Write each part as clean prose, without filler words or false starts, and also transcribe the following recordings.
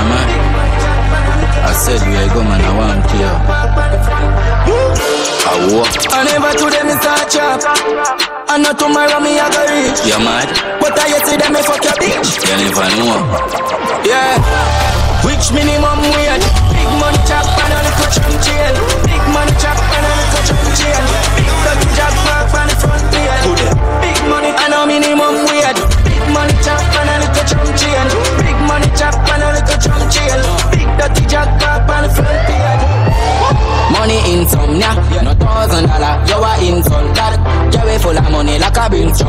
a man. I said we are going to want to kill. I walk. I never told them it's a trap. And not tomorrow me I go rich. You're mad? But I you see them me fuck your bitch. You never know. Yeah. Which minimum wage? Big money trap and a little chum jail. Big money trap and a little chum jail. Big dirty job work on the front page. Big money and a minimum wage. Big money trap and a little chum jail. Big money trap and a little chum jail. Big dirty job work on the front page. Money insomnia, no $1,000, you are insult that. You way full of money like a bill shop.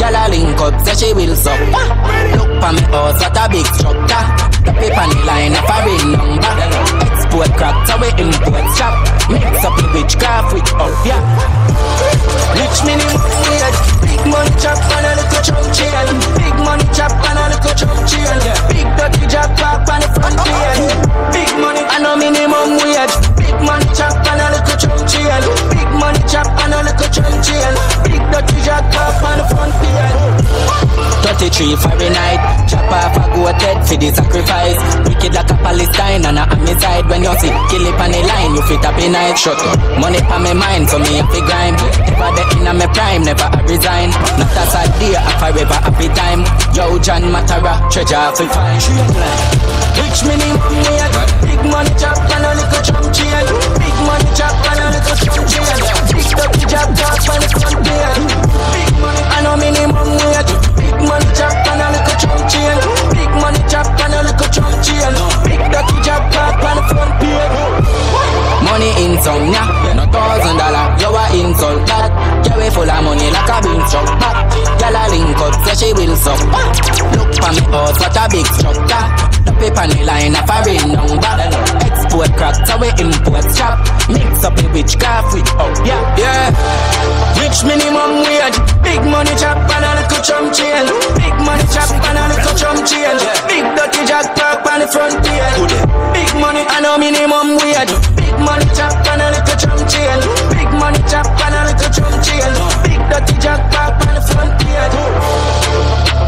Girl a link up, say she will suck. Look for me house, what a big structure. The paper the line up a real number. Export crack, so we import shop. Mix up the witchcraft with up, yeah. Rich minimum wage, big money chop and a little chop chain. Big money chop and a little chop chain. Big dirty job cop on the front end. Big money and no minimum wage. Big money chop and a little chop chain. Big money chop and a little chop chain. Big dirty job cop on the front end. 33 Fahrenheit, chop off a goat head for the sacrifice. Wicked like a Palestine and a homicide. When you see kill it on the line, you fit up in night. Shut up, money on my mind, so me happy grind. Never the in my prime, never I resign. Not a sad day, I forever happy time. Yo, John Matara, treasure of the fine. Rich minimum wage, big money chop and a little chop chain. Big money chop and a little chop chain. Big dirty job chop and a front beard. Big money and a minimum wage. Big money chop and a little chop chain. Big money chop and a little chop chain. Big dirty job chop and a front beard. Money insomnia, no $1,000, you are insult that. You way full of money like a big truck. Girl a link up, say she will suck. Look for me house, what a big structure. The paper the line up a real number. Export crack, so we import shop. Mix up the witchcraft with up, yeah. Yeah. Rich minimum wage, big money chop and a little chump chain. Big money chop and a little chump chain. Big dirty jack park on the front end. Big money and no minimum wage. Big money chop and a little chump chain. Big money chop and a little chump chain. Big dirty jack park on the front end.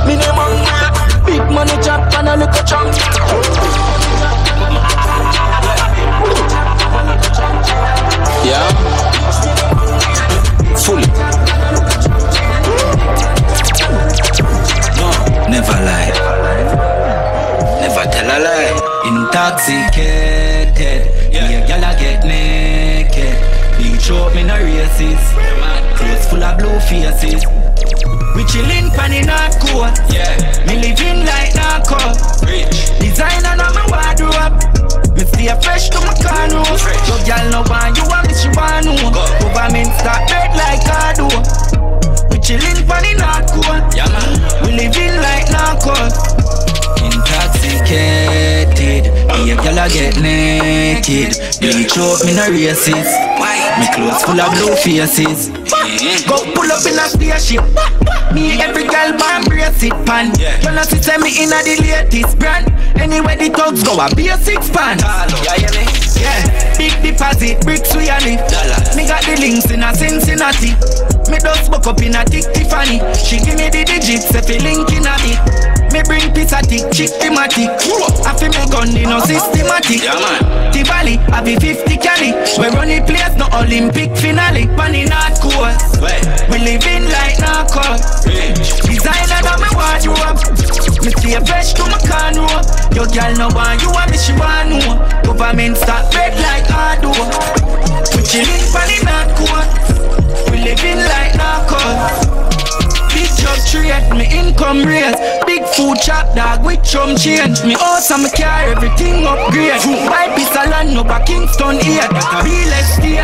Minimum wage, big money chop and a little chump chain. Yeah. Fully. No, never lie. Never tell a lie. Intoxicated. Yeah, yeah, gala get naked. Big short, me no racist. Clothes full of blue faces. We chillin' pan in our court. Yeah. Me living like narco. Rich. Designer on my wardrobe. Me stay fresh to my car roof. Your girl no want you want me, she want you. Government start red like I do. We chillin' pan in our court. Yeah, man. We living like narco. Intoxicated. Yeah, girl I get naked. Big choke, me no racist. Me clothes full of blue faces. Go pull up in a spaceship. Me every girl man brace it pan. You know she send me in a the latest brand. Anyway the thugs go a be a six pan. Yeah, big deposit, bricks we on it. Me got the links in a Cincinnati. Me just buck up in a Dick Tiffany. She give me the digits if you link in a me. Me bring pizza tick, chick thematic. I feel me gun in no systematic. Tivoli, I be 50 cali. We run it place, no Olympic finale. Panning hard course. We living like narco. Designer on my wardrobe. Me stay fresh to my canoe. Your girl no want you and me she want you. Government start red like I do. We chillin' for the narco. We living like narco. Big job trade, me income raise. Big food shop dog with chum change. Me house and me car, everything upgrade. My piece of land over Kingston here. That a real estate.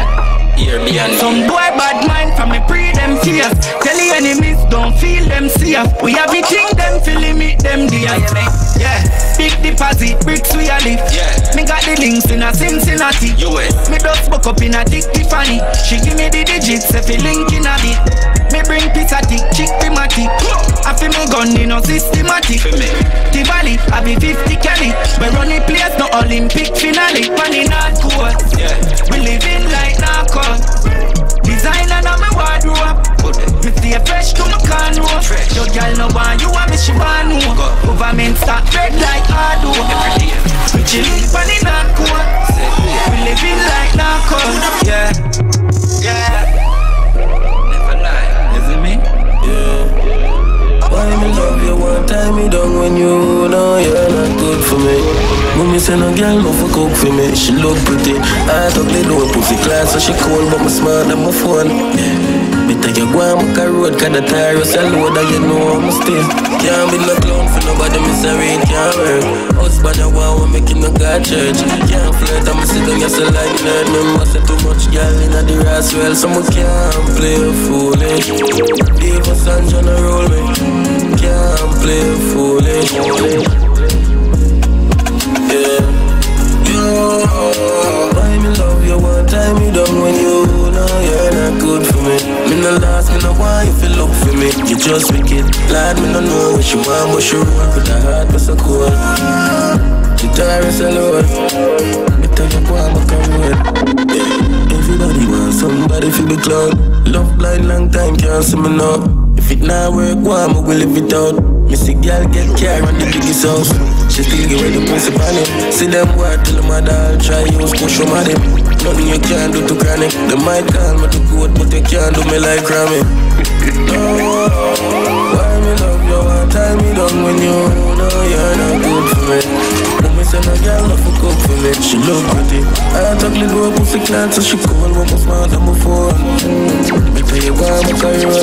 Some boy bad mind from me pre them tears. Tell the enemies don't feel them safe. We have the thing them feel limit them dear. Yeah, big deposit bricks we a live. Me got the links in a Cincinnati. Me just buck up in a Dick Tiffany. She give me the digits if you link in a bit. Me bring pizza tick chick thematic. I feel me gun in no systematic. Tivoli I be 50 cali. We run the place no Olympic finale. Pan in hard court. We living like narco. Designer on my wardrobe. Me stay fresh to my car roof. Your girl no want you and me she want you. Over garment start dread like I do. We chillin' funny not cool. We living like narcos. Yeah, yeah. Never lie, isn't me? Yeah. Why me love you one time me down when you know you're not good for me. Mommy say no girl no for cook for me. She look pretty, I talk little pussy class, so she cold but me smart and my phone. Me take you go and make a road, cause the tires are low that you know I'm still. Can't be no clown for nobody, misery can't work. Husband I want me making no God church. Can't flirt, I'm sit on your cell like nerd. Me must say too much girl in the Roswell, so me can't play a foolish. Davis and John a roll me, can't play a foolish. Why me love you one time me down when you know you're not good for me. Me no last, me no want you to look for me. You just wicked, lad, me no know what you want, but you rock with a heart that's so cold. The tire is alone, me tell you why I'm coming with. Everybody want somebody for the clown. Love blind long time, can't see me now. If it not work, why me will live it out. Missy girl get care on the biggest house. She still give her the pussy on it. See them word till the mother I'll try use push them at it. Nothing you can do to chronic. They might call me to court but they can't do me like Grammy. Oh, why me love you one time me down when you know you're not good for me. Woman say no girl not for cook for me. She look pretty, I talk little pussy clad, so she cold but my smile on my phone. Me tell you why I'm a career.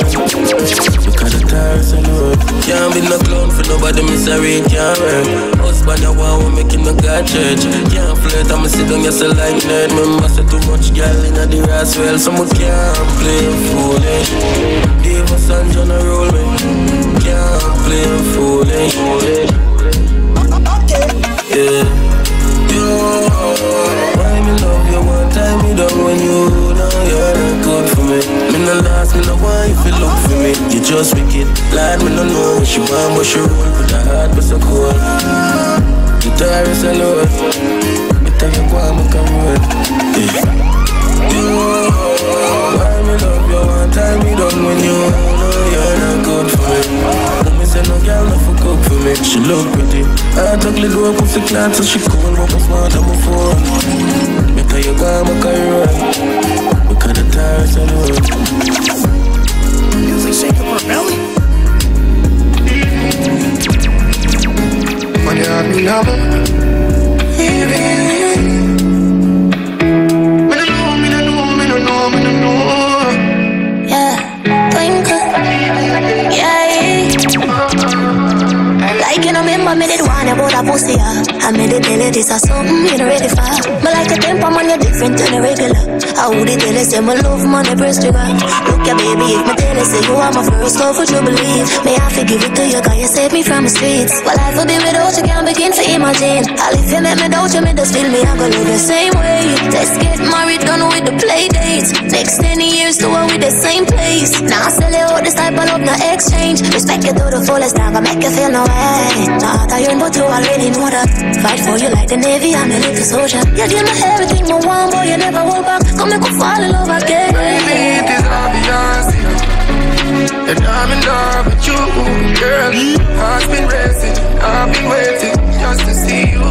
Can't be no clown for nobody, misery can't work. Husband I want making no God church. Can't flirt, I'ma sit on your cell like nerd. Remember say too much girl in the Roswell, so me can't play foolish. Davis and John a roll me, can't play foolish. Yeah, yeah. Why me love you one time me down when you know you're not good for me. Me no last, me no want you to look for me. You just wicked, lad, me no know what you want, but you roll with a heart that's so cold. The tire is alone, me tell you why I'm coming. Why me love you one time me done when you know you're not good for me. Mommy say no girl not for cook for me. She look pretty, I talk little pussy clad, so she cold but my smart on my phone. Me tell you why I'm coming. Music shaking my belly. When you have me now, me no know, me no know, me no know, me no know. Yeah, twinkle, yeah. Like you know, remember me did one about a pussy, I made it tell you this is something you ready for. Me like a temper, man, you're different than a regular. I would tell you, say my love, man, the first trigger. Look at baby, if my tell you, say you are my first love, would you believe? May I forgive it to you, cause you saved me from the streets. Well, life will be without you, can't begin to imagine. I'll if you make me doubt you, me just feel me, I'm gonna live the same way. Let's get married, done with the play dates. Next 10 years, do it with the same place. Now I sell you out this type of love, no exchange. Respect you to the fullest, now I make you feel no way. Not iron, but you already know that. Fight for you like the Navy, I'm a little soldier. You give me everything, my one boy, you never hold back. Come make me fall in love again. Baby, it is obvious that I'm in love with you, girl. I've been resting, I've been waiting just to see you.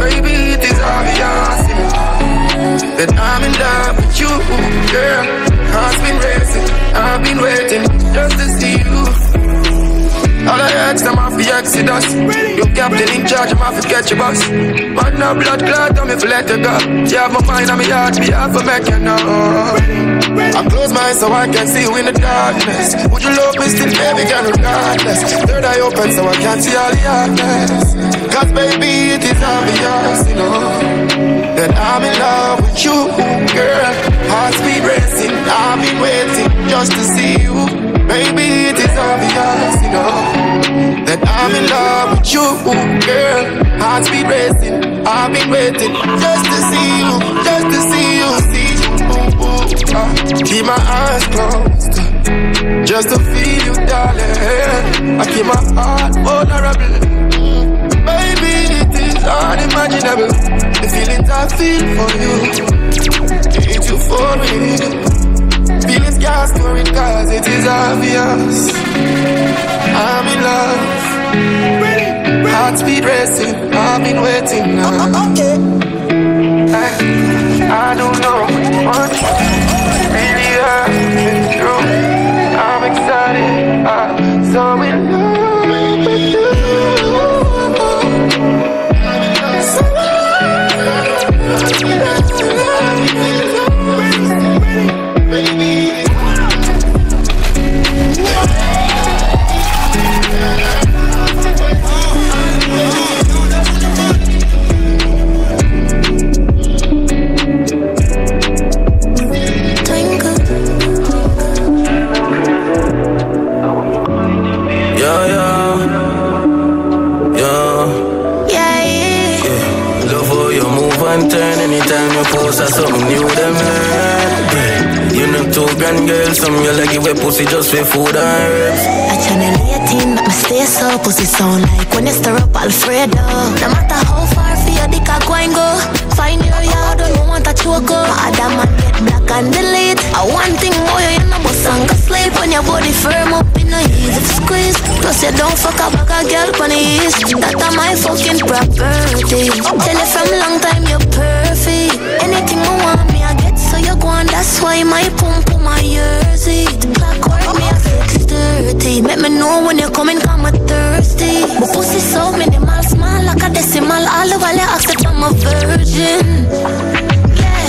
Baby, it is obvious that I'm in love with you, girl. I've been resting, I've been waiting just to see you. All I ask, I'm off the exodus. You captain in charge, I'm off to catch your bus. But no blood clot, I'm if you let you go. You have my mind and my heart, me have to make you know. I close my eyes so I can see you in the darkness. Would you love me still, baby, can regardless? Third eye open so I can see all the hardness. Cause baby, it is obvious, you know, that I'm in love with you, girl. Heart's been racing, I've been waiting just to see you. Baby, it is obvious, you know, that I'm in love with you, girl. Hearts be racing, I've been waiting just to see you, keep my eyes closed, just to feel you, darling. I keep my heart vulnerable. Baby, it is unimaginable, the feelings I feel for you. It's euphoric. Feelings can't store it cause it is obvious. I'm in love. heart speed racing. I've been waiting now. Okay. I don't know what really happened through. I'm excited. I'm so in love with you. Post something new to me. You know 2 grand girl, some you like give a pussy just for food and ribs. I channel 18, but me stay so pussy sound like when you stir up Alfredo. No matter how far for your dick I go and go, find your yard don't you want a choco. Other man get black and delete. I want thing more you know but song sleep. When your body firm up in the easy to squeeze. Plus you don't fuck a bag of girl on the east. That are my fucking property. Tell you from long time you're perfect. Anything you want me, I get so you go on. That's why my pump on my jersey. Clockwork me at 6:30. Let me know when you're coming, come at thirsty. My pussy so minimal, small like a decimal. All the while you ask that I'm a virgin. Yeah,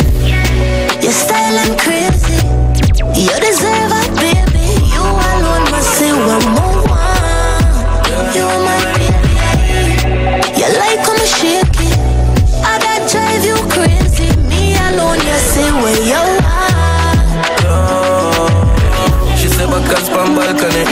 your style and crazy. You deserve it, baby. You alone must see one more one. You my baby. You like on the shaky. I that drive you crazy. Where you are. Oh, she said backers from balcony.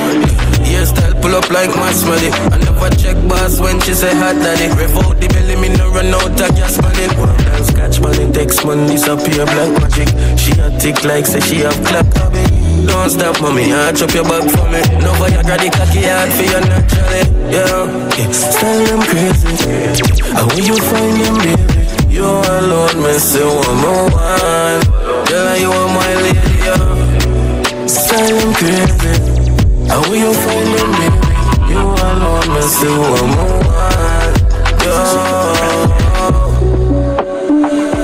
Yes, style pull up like marshmallow. I never check boss when she say hot daddy. Rev out the belly, me no run out of gas money. One dance catch money, text money, disappear black magic. She a tick like say she have clap. Don't stop mommy, I chop your back for me. No Viagra, the cocky hard for you naturally. Yeah, style them crazy. How will you find them baby? You alone, me say one more one. Girl, you are my lady, yeah. Silent crazy. How will you find me? You alone, me say one more one. Yeah.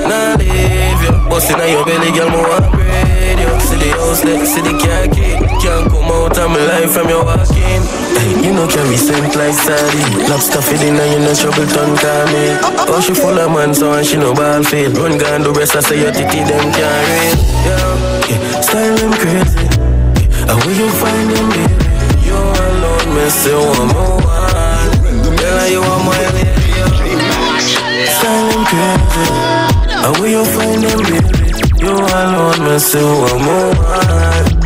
Now leave you, bustin' on your belly, girl, me want bread, yeah. See the house, let see the car key. Can't come out of my life from your walking. You know carry scent like sardine. Lobster feeding and you know trouble don't call me. Oh, she full of man so and she no ball field. Run gone the rest I say your titty them can't read. Yeah, style them crazy. How will you find them baby? You alone me say one more one. Girl, you are my lady. Style them crazy. How will you find them baby? You alone me say one more one.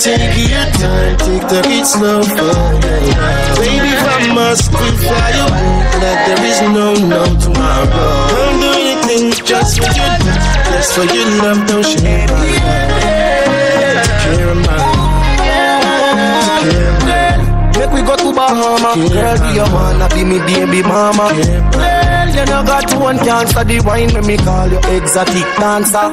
Take your time, take the beat slow for now. Baby, I must be fly away. That there is no tomorrow. Don't do anything just for your love. Just for your love, don't share my love. Secure my love. Secure my love. Make we go to Bahama. Girl, do you wanna be me baby mama? Well, you know got one cancer. The wine when me call you exotic dancer.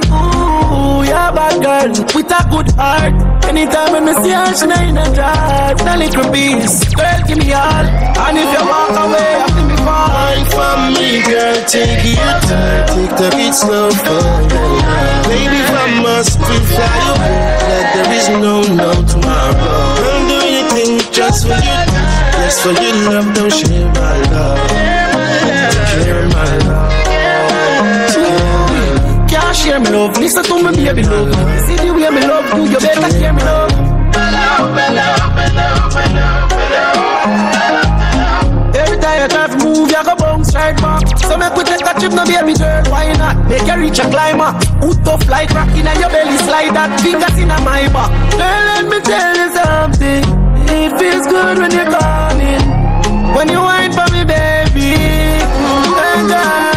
Ooh, yeah, bad girl with a good heart. Anytime when me see her, she not in a drive. Not little piece, girl, give me all. And if you walk away, I feel me fine. From me, girl, take your time. Take the beat slow for me. Baby, I must be fly away. Like there is no tomorrow. Don't do anything just for you. Just for your love, don't share my love. Don't share my love. Share me love, listen to me baby love. See the way me love you, you better share me love. Every time you try to move, you go bounce right back. So make we take a trip, no baby girl, why not? Make you reach a climber, hoot tough like rock in your belly, slide that fingers in my back. Girl, let me tell you something, it feels good when you're calling. When you whine for me baby, girl.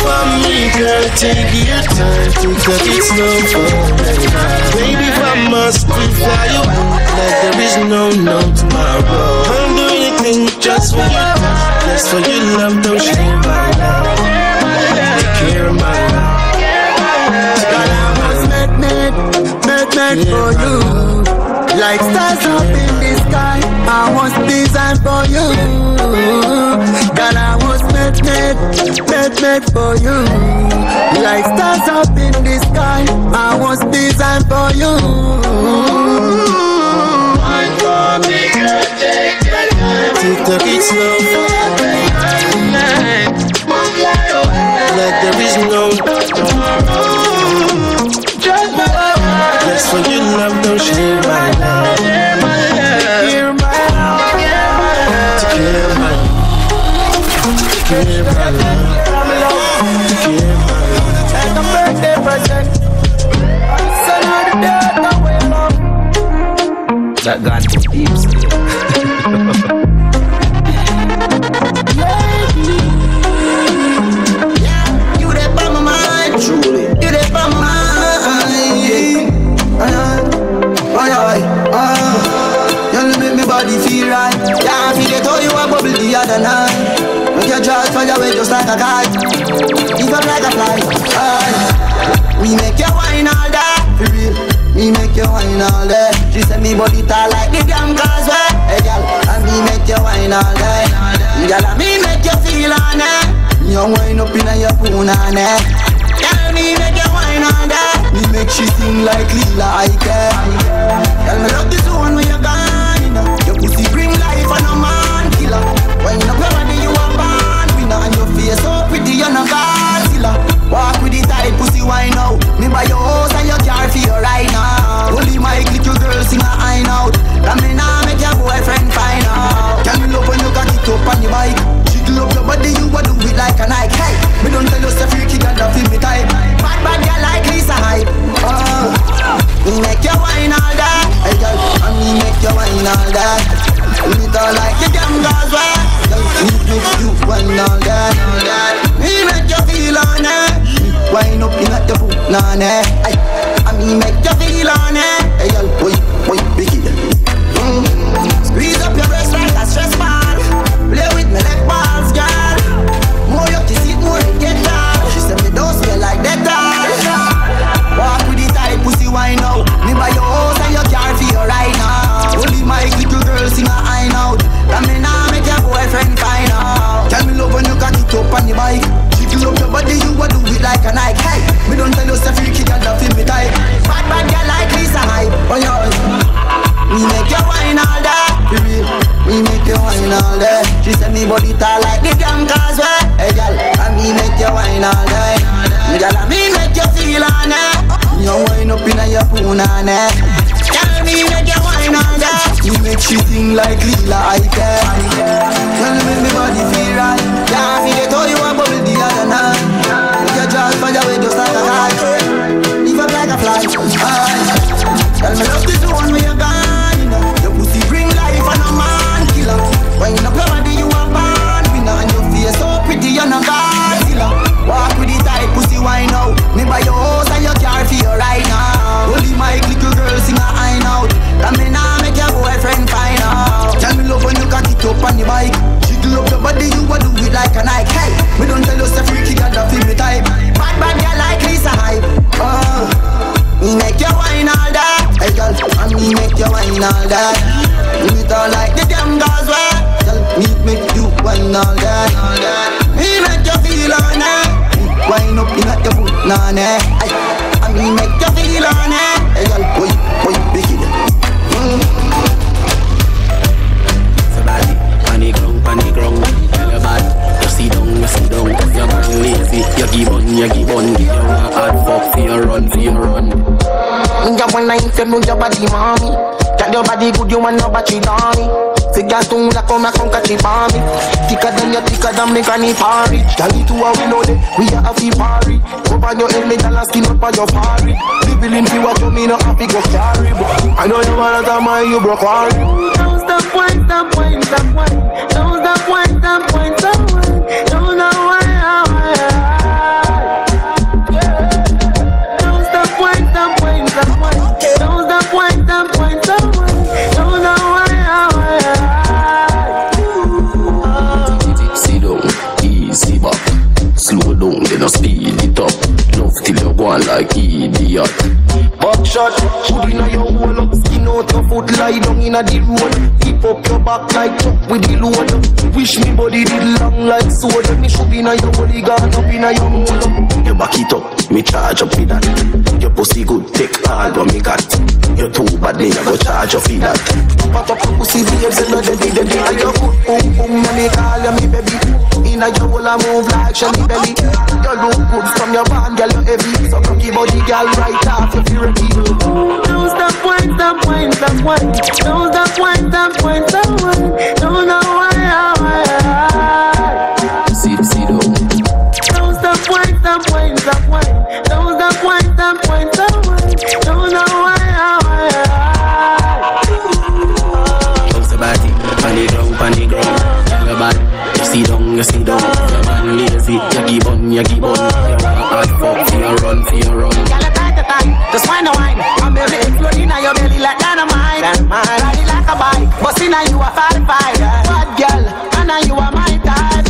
From me, girl, take your time. Take the beat slow for me. Baby, I must be fly away. made for you. Like stars up in the sky, I was designed for you. Girl, I was made for you. Like stars up in the sky, I was designed for you. Take it slow. Like there is no tomorrow. Just my love. That's when you love, don't share my love. Hear my love. To give my love. To give my love. To give my love. Like a birthday present. Send her the death away, love. That got the peeps. Just like a guy, keep up like a fly. Me make you wine all day, for real. Me make you wine all day. She said me body tall like the damn causeway. Hey girl, and me make you wine all day. Girl, and me make you feel on it. You wine up inna your phone on it. Girl, me make you wine all day. Me make she sing like Lila Ike. Girl, me love this one when you're gone. You know, your pussy bring life and a man killer. Wine up your body, you are born. And your face so pretty, you're no Godzilla. Walk with the tight pussy wine out. Me buy your house and your car for you right now. Only my little girl sing a high note. That me now make your boyfriend find out. Can you love when you got it up on your bike? Jiggle up your body, you a do it like a Nike. Hey, me don't tell you so freaky, girl, don't feel me tight. Bad, bad, girl like Lisa Hyde. Me make you wine all that. Hey, girl, and me make you wine all that. Me talk like you damn girls, right? Me make you wine all day, all day. Me make you feel on it. Wine up in at the foot on it. I me make you feel on it. Hey y'all, boy, big it. Squeeze up your breast like a stress ball. Play with me like balls, girl. More you kiss it, more you get down. She said me don't smell like that all. Walk with the tight pussy wine out. Me buy your house and your car for you right now. Only my little girl sing a high note. And me now make your boyfriend find out. Tell me love when you got it up on the bike. Jiggle up your body, you a do it like a Nike. Hey, me don't tell you so freaky, girl, don't feel me tight. Bad, bad girl like Lisa Hyde. Oh yeah, me make you wine all day. Me make you wine all day. She said me body tall like the damn causeway. Hey girl, and me make you wine all day. Girl, and me make you feel on it. You wine up in your phone on it. Girl, me make you wine all day. You make she sing like Lila Ike. Tell me my body feel right. Yeah, me get all you want, bubble the other night. Make your jaws find your way just like a kite. Live up like a fly. Tell me love this one when you're gone. You know, your pussy bring life and a man killer. Wind up your body, you are born winner. And your face so pretty, you're no Godzilla. Walk with the tight pussy wine out. Me buy your house and your car for you right now. Only my little girl sing a high note. And me now make your boyfriend find out. Tell me love when you got it up on the bike. Jiggle up your body, you a do it like a Nike. Hey, me don't tell you so freaky, girl, don't feel me type. Bad, bad girl like Lisa Hyde. Me make you wine all day. Hey girl, and me make you wine all day. Me talk like the damn girls, right? Girl, me make you wine all day. Me make you feel on it. Wine up in at your foot, nah, nah. And me make you feel on it. Hey girl, boy, big it. Somebody, panic wrong. Tell your bad, you sit down. You're born lazy, you give on. You want hard fuck, see you run. You wanna inflame your body, mommy. Got your body good, you want no battery, darling. Figure two, like come and catch it, mommy. Thicker than me granny party. Tell you to a window, we are a free party. Over your head, me dollar skin up on your party. Billing fee what you mean, no happy go carry. I know you wanna tell me you broke hard. Don't stop, wine. Don't stop, wine. Don't know why Don't stop, wine. Don't stop, wine. Don't know why sit down, easy back. Slow down, then I speed it up. Love till you go on like idiot. shot. Hood inna your hole up, skin out your foot, lie down inna the road. Keep up your back like top with the load. Wish me body did long like sword. Me should be inna your body, gone up inna your hole. You back it up, me charge up with that. Your pussy good, take all what me got. You too bad, me go charge up with that. Pop up your pussy, babes, and not dead, dead, dead. Your good boom boom, you make all ya me baby. Inna your hole, I move like Shelly Belly. You look good from your band, girl, you heavy. So cocky body, girl, right off if you ready. Don't stop, wine, stop, wine, stop, wine. Don't stop, wine, stop, wine, stop, wine. Don't know why. See the hole. Don't stop, wine, stop, wine, stop, wine. Don't stop, wine, stop, wine, stop, wine. Don't know why. Bounce the body, panic down, panic down. Your body, you see down, you see down. Your man lazy, you give on, you give on. Just wine and wine, and baby, it's flooding in your belly like dynamite. Ride it like a bike, but see now you are fire. Bad girl, and now you are my type.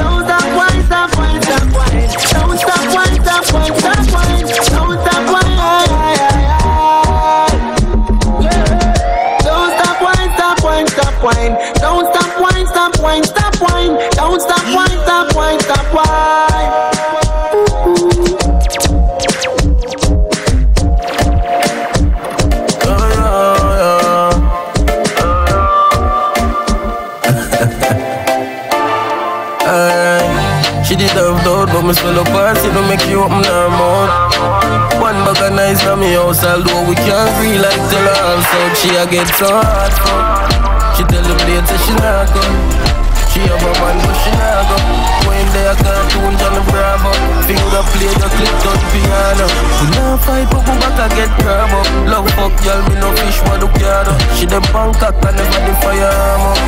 Don't stop, wine, stop, wine, stop, wine. Don't stop, wine, stop, wine, stop, wine. Don't stop, wine, don't stop, wine, stop, wine, stop, wine. Don't stop, wine, stop, wine, stop, wine. Don't stop, wine, stop, wine, stop, wine. Me swallow parts, it don't make you open her mouth. One bag of nice from me house, although we can't free like till her house out. She a get so hot. She tell him later she not come. She have a man but she not come. When they a cartoon on the Bravo, finger play the click on the piano. We not fight but we back a get grab up. Love fuck y'all, me no fish but the carrot. She the Bangkok and never the firearm.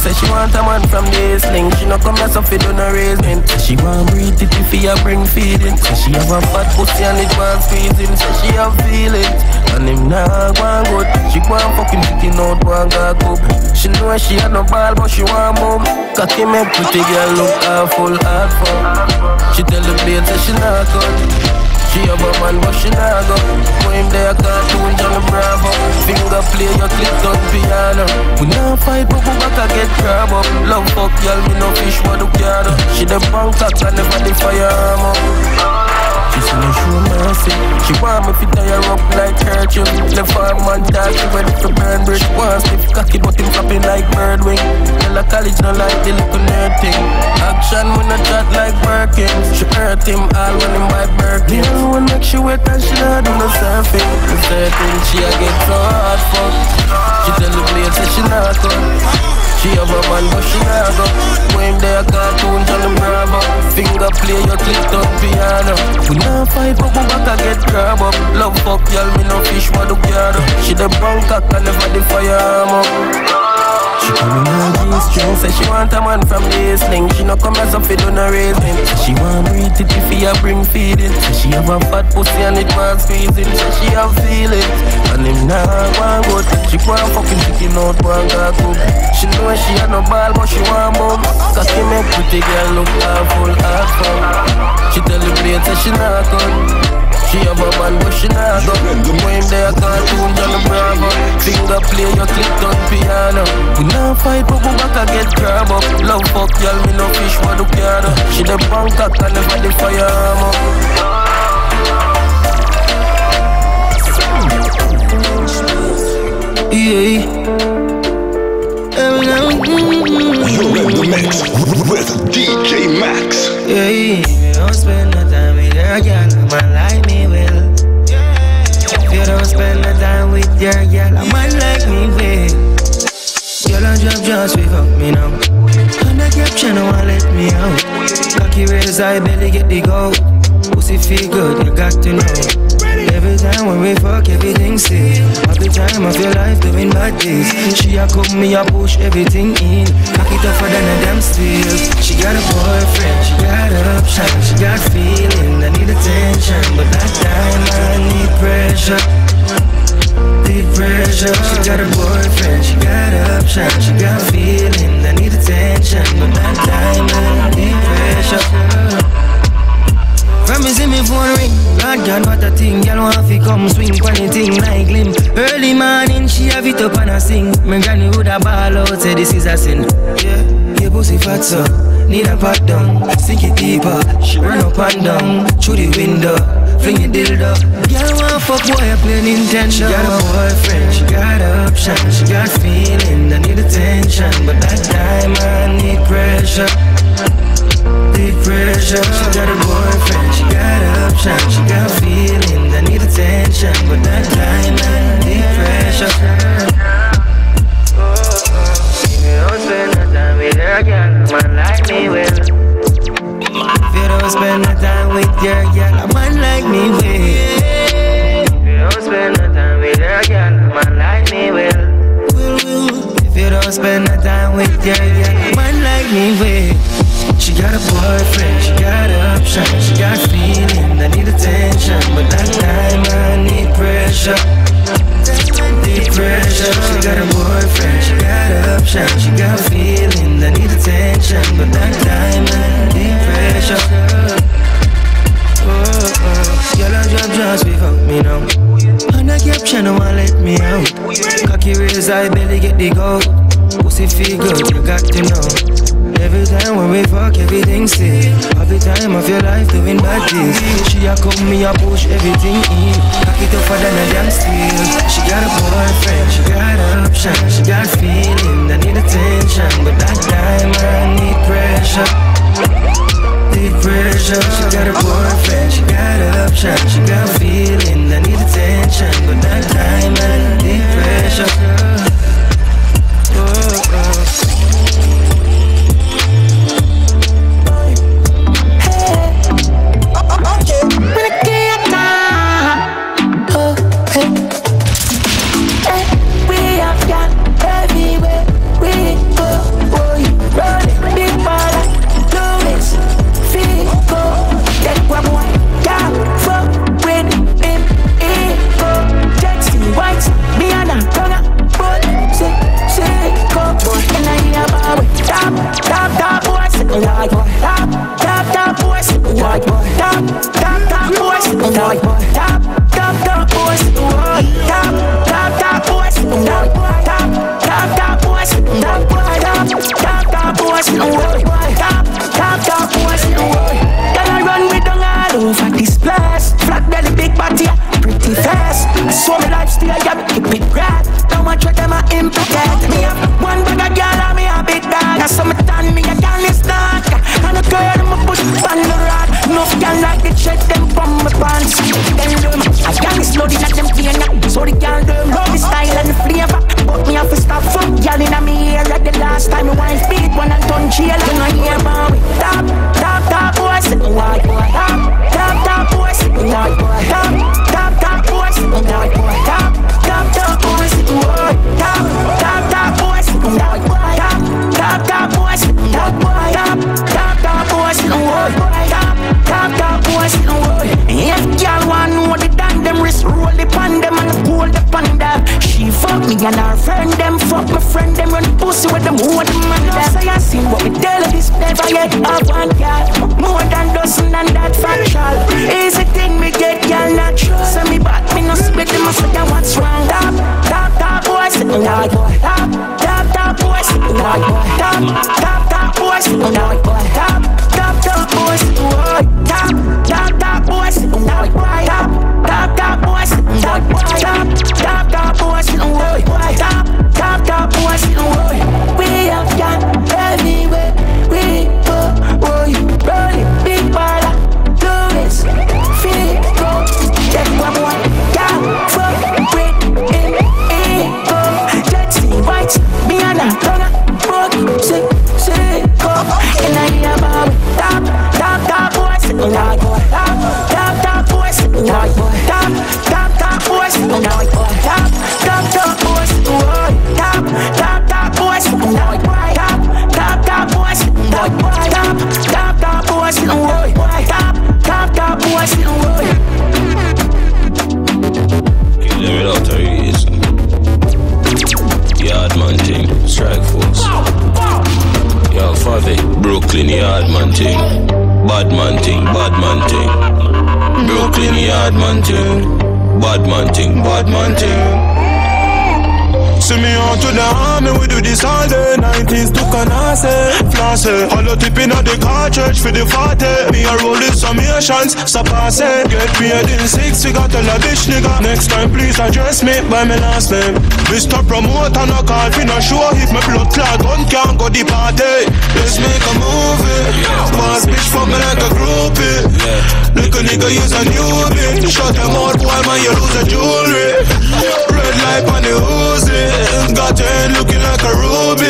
Say she want a man from the sling. She no come as a fit on her raisement. She want breathe it if you bring feeding. Say she have a fat pussy and it want squeezing. Say she have feelings and him nah want good. She want fucking picking out one cock up. She know she had no ball but she want mum. Cocky make pretty girl look awful hard for. She tell the plate say she not cut. She have a man but she nah go. For him there cartoon John Bravo. Finger play your click on piano. We nah fight but we back a get grab up. Love fuck y'all me no fish but the carrot. She the Bangkok and never the firearm up. She say no show mercy. She want me fi tie her up like Churchill. Left arm and dog she ready to burn bridge. One stiff cocky but him flopping like birdwing. Tell her college no like the little nerd thing. Action we no chat like Birkins. She hurt him all when him by Birkins. One make she wet and she not do no surfing. The certain she a get so hot fuck. She tell the place that she not come. She have a man but she not go. When there a cartoon tell him grab up. Finger play your click on piano. We not fight but we back a get grab up. Love fuck y'all me no fish but the carrot. She the Bangkok and never the firearm up. She coming on these strings. Say she want a man from the sling. She no come as a fit on her raising. She want breathe it if you bring feeding. Say she have a fat pussy and it was squeezing. Say she have feelings and him now want good. She want fucking chicken out one cock up. She know she had no ball but she want bum. Cause she make pretty girl look awful hard for. She tell the plate say she not come. She have a man but she nah go. When they a cartoon John Bravo. Finger play your click on piano. We nah fight but we back a get grab up. Love fuck y'all me no fish but the carrot. She the Bangkok and never the firearm up. Yeah. You're in the mix with DJ Maxx. Yeah. Don't spend no time with a girl, man like me will. If you don't spend no time with your girl, a man like me will. Girl, I just wake up me now. And I kept trying to let me out. Cocky raise, I barely get the gold. Pussy feel good, you got to know. Every time when we fuck, everything's safe. Every time of your life doing bad things. She a come, me a push everything in. Cocky tougher than a damn steel. She got a boyfriend, she got an option, she got feeling, I need attention. But that time I need pressure, need pressure. She got a boyfriend, she got an option, she got feeling, I need attention. But that time I need pressure. Promising me phone ring, God, what a thing. Girl want fi come swing for anything like glim. Early morning she have it up and a sing. My granny woulda ball out, say this is a sin. Yeah, your pussy fat so need a pat down. Sink it deeper, she run up and down through the window. Fling your dildo. Girl want fuck boy play Nintendo. She got a boyfriend, she got option, she got feeling. I need attention, but that time I need pressure. Pressure. She got a boyfriend, she got option, she got feeling. I need attention, but that time I need pressure. You don't spend no time with your girl, man like me will. If you don't spend no time with your girl, a man like me will. If you don't spend no time with your girl, a man like me will. If you don't spend no time with your girl, a man like me will. She got a boyfriend, she got option, she got feeling. I need attention, but that time I need pressure. Need pressure. She got a boyfriend, she got option, she got feeling. I need attention, but that time I need pressure. Oh, girl, I drop drugs without me now. And I kept trying to let me out. Cocky raise, I barely get the go. Pussy figure, you got to know. Every time when we fuck, everything sick. Every time of your life doing bad things. She a come, me a push, everything in. Cock it tougher than a damn steel. She got a boyfriend, she got option, she got feeling. I need attention, but that time I need pressure. Need pressure. She got a boyfriend, she got option, she got feeling. I need attention, but that time I need pressure. Oh, oh. Brooklyn, yard man thing, bad man thing, bad man thing. Brooklyn yard man thing, bad man thing, bad man thing. See me out to the army, we do this all day. 90s to Canase, Flossy. Hollow tipping at the car church for the fatty. Me a rollin' some Asians, Sapase. Get paid in six, we got a lavish nigga. Next time please address me by my last name. Mr. Promoter no call for no show. If my blood clot gun can't go the party. Let's make a movie. Boss bitch fuck me like a groupie. Little nigga use a newbie. Shut them out boy man you lose a jewelry. Red light on the Uzi. Got your head looking like a ruby.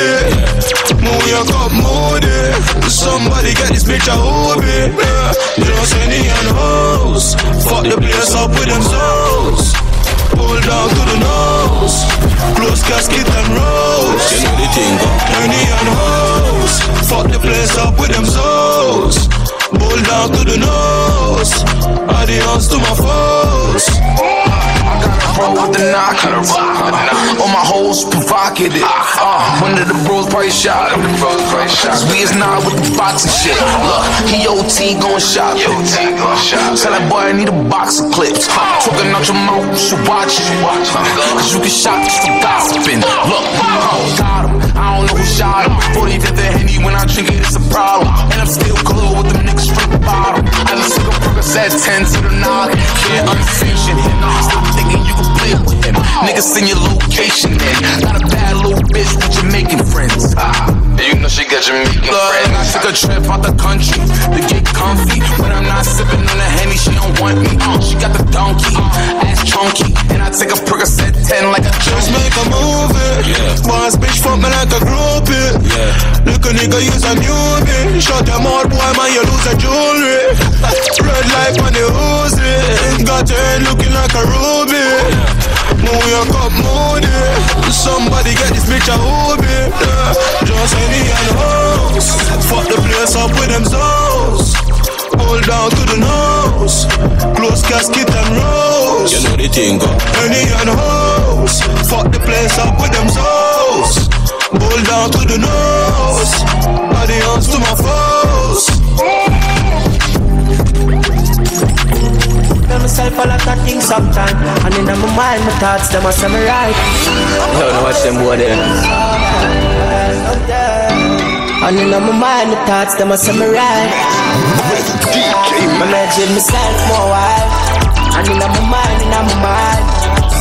Move your cup moody. Somebody get this bitch a hobby. Just any and hoes. Fuck the place up with them souls. Pull down to the nose. Close casket and rose. You know the thing. Any and hoes. Fuck the place up with them souls. Pull down to the nose. Adios to my foes. I gotta roll with the knock. All my hoes provocative. One of the bros probably shot. Cause we is not with the boxing shit. Look, he OT gon' shop. Tell that boy I need a box of clips. Talking out your mouth, you should watch it. Cause you can shop just for gossiping. Look, I got him. I don't know who shot him. 45th and Henny when I drink it, it's a problem. And I'm still cool with them niggas from the bottom. I just took a fucker, said 10 to the noggin. Can't unsanction him. Still thinking you can play with him. Niggas send your location in. Got a bad little bitch with Jamaican friends. You know she got Jamaican friends. I took a trip out the country to get comfy. When I'm not sipping on the Henny, she don't want me. She got the donkey, ass chunky. And I take a prick, said 10 like a just make a movie. Boss bitch fuck me like a groupie. Little nigga use a newbie. Shut them out boy man you lose a jewelry. Red light on the Uzi. Got your head looking like a ruby. Move your cup moody. Somebody get this bitch a hobby. Just any and hoes. Fuck the place up with them souls. Pull down to the nose. Close casket and rose. You know the thing. Any and hoes. Fuck the place up with them souls. Pull down to the nose. Adios to my foes. Tell myself a lot of things sometimes, and in my mind my thoughts them are semi right. I don't know what's them boy there. And in my mind my thoughts them are semi right. I imagine myself more wild. And in my mind,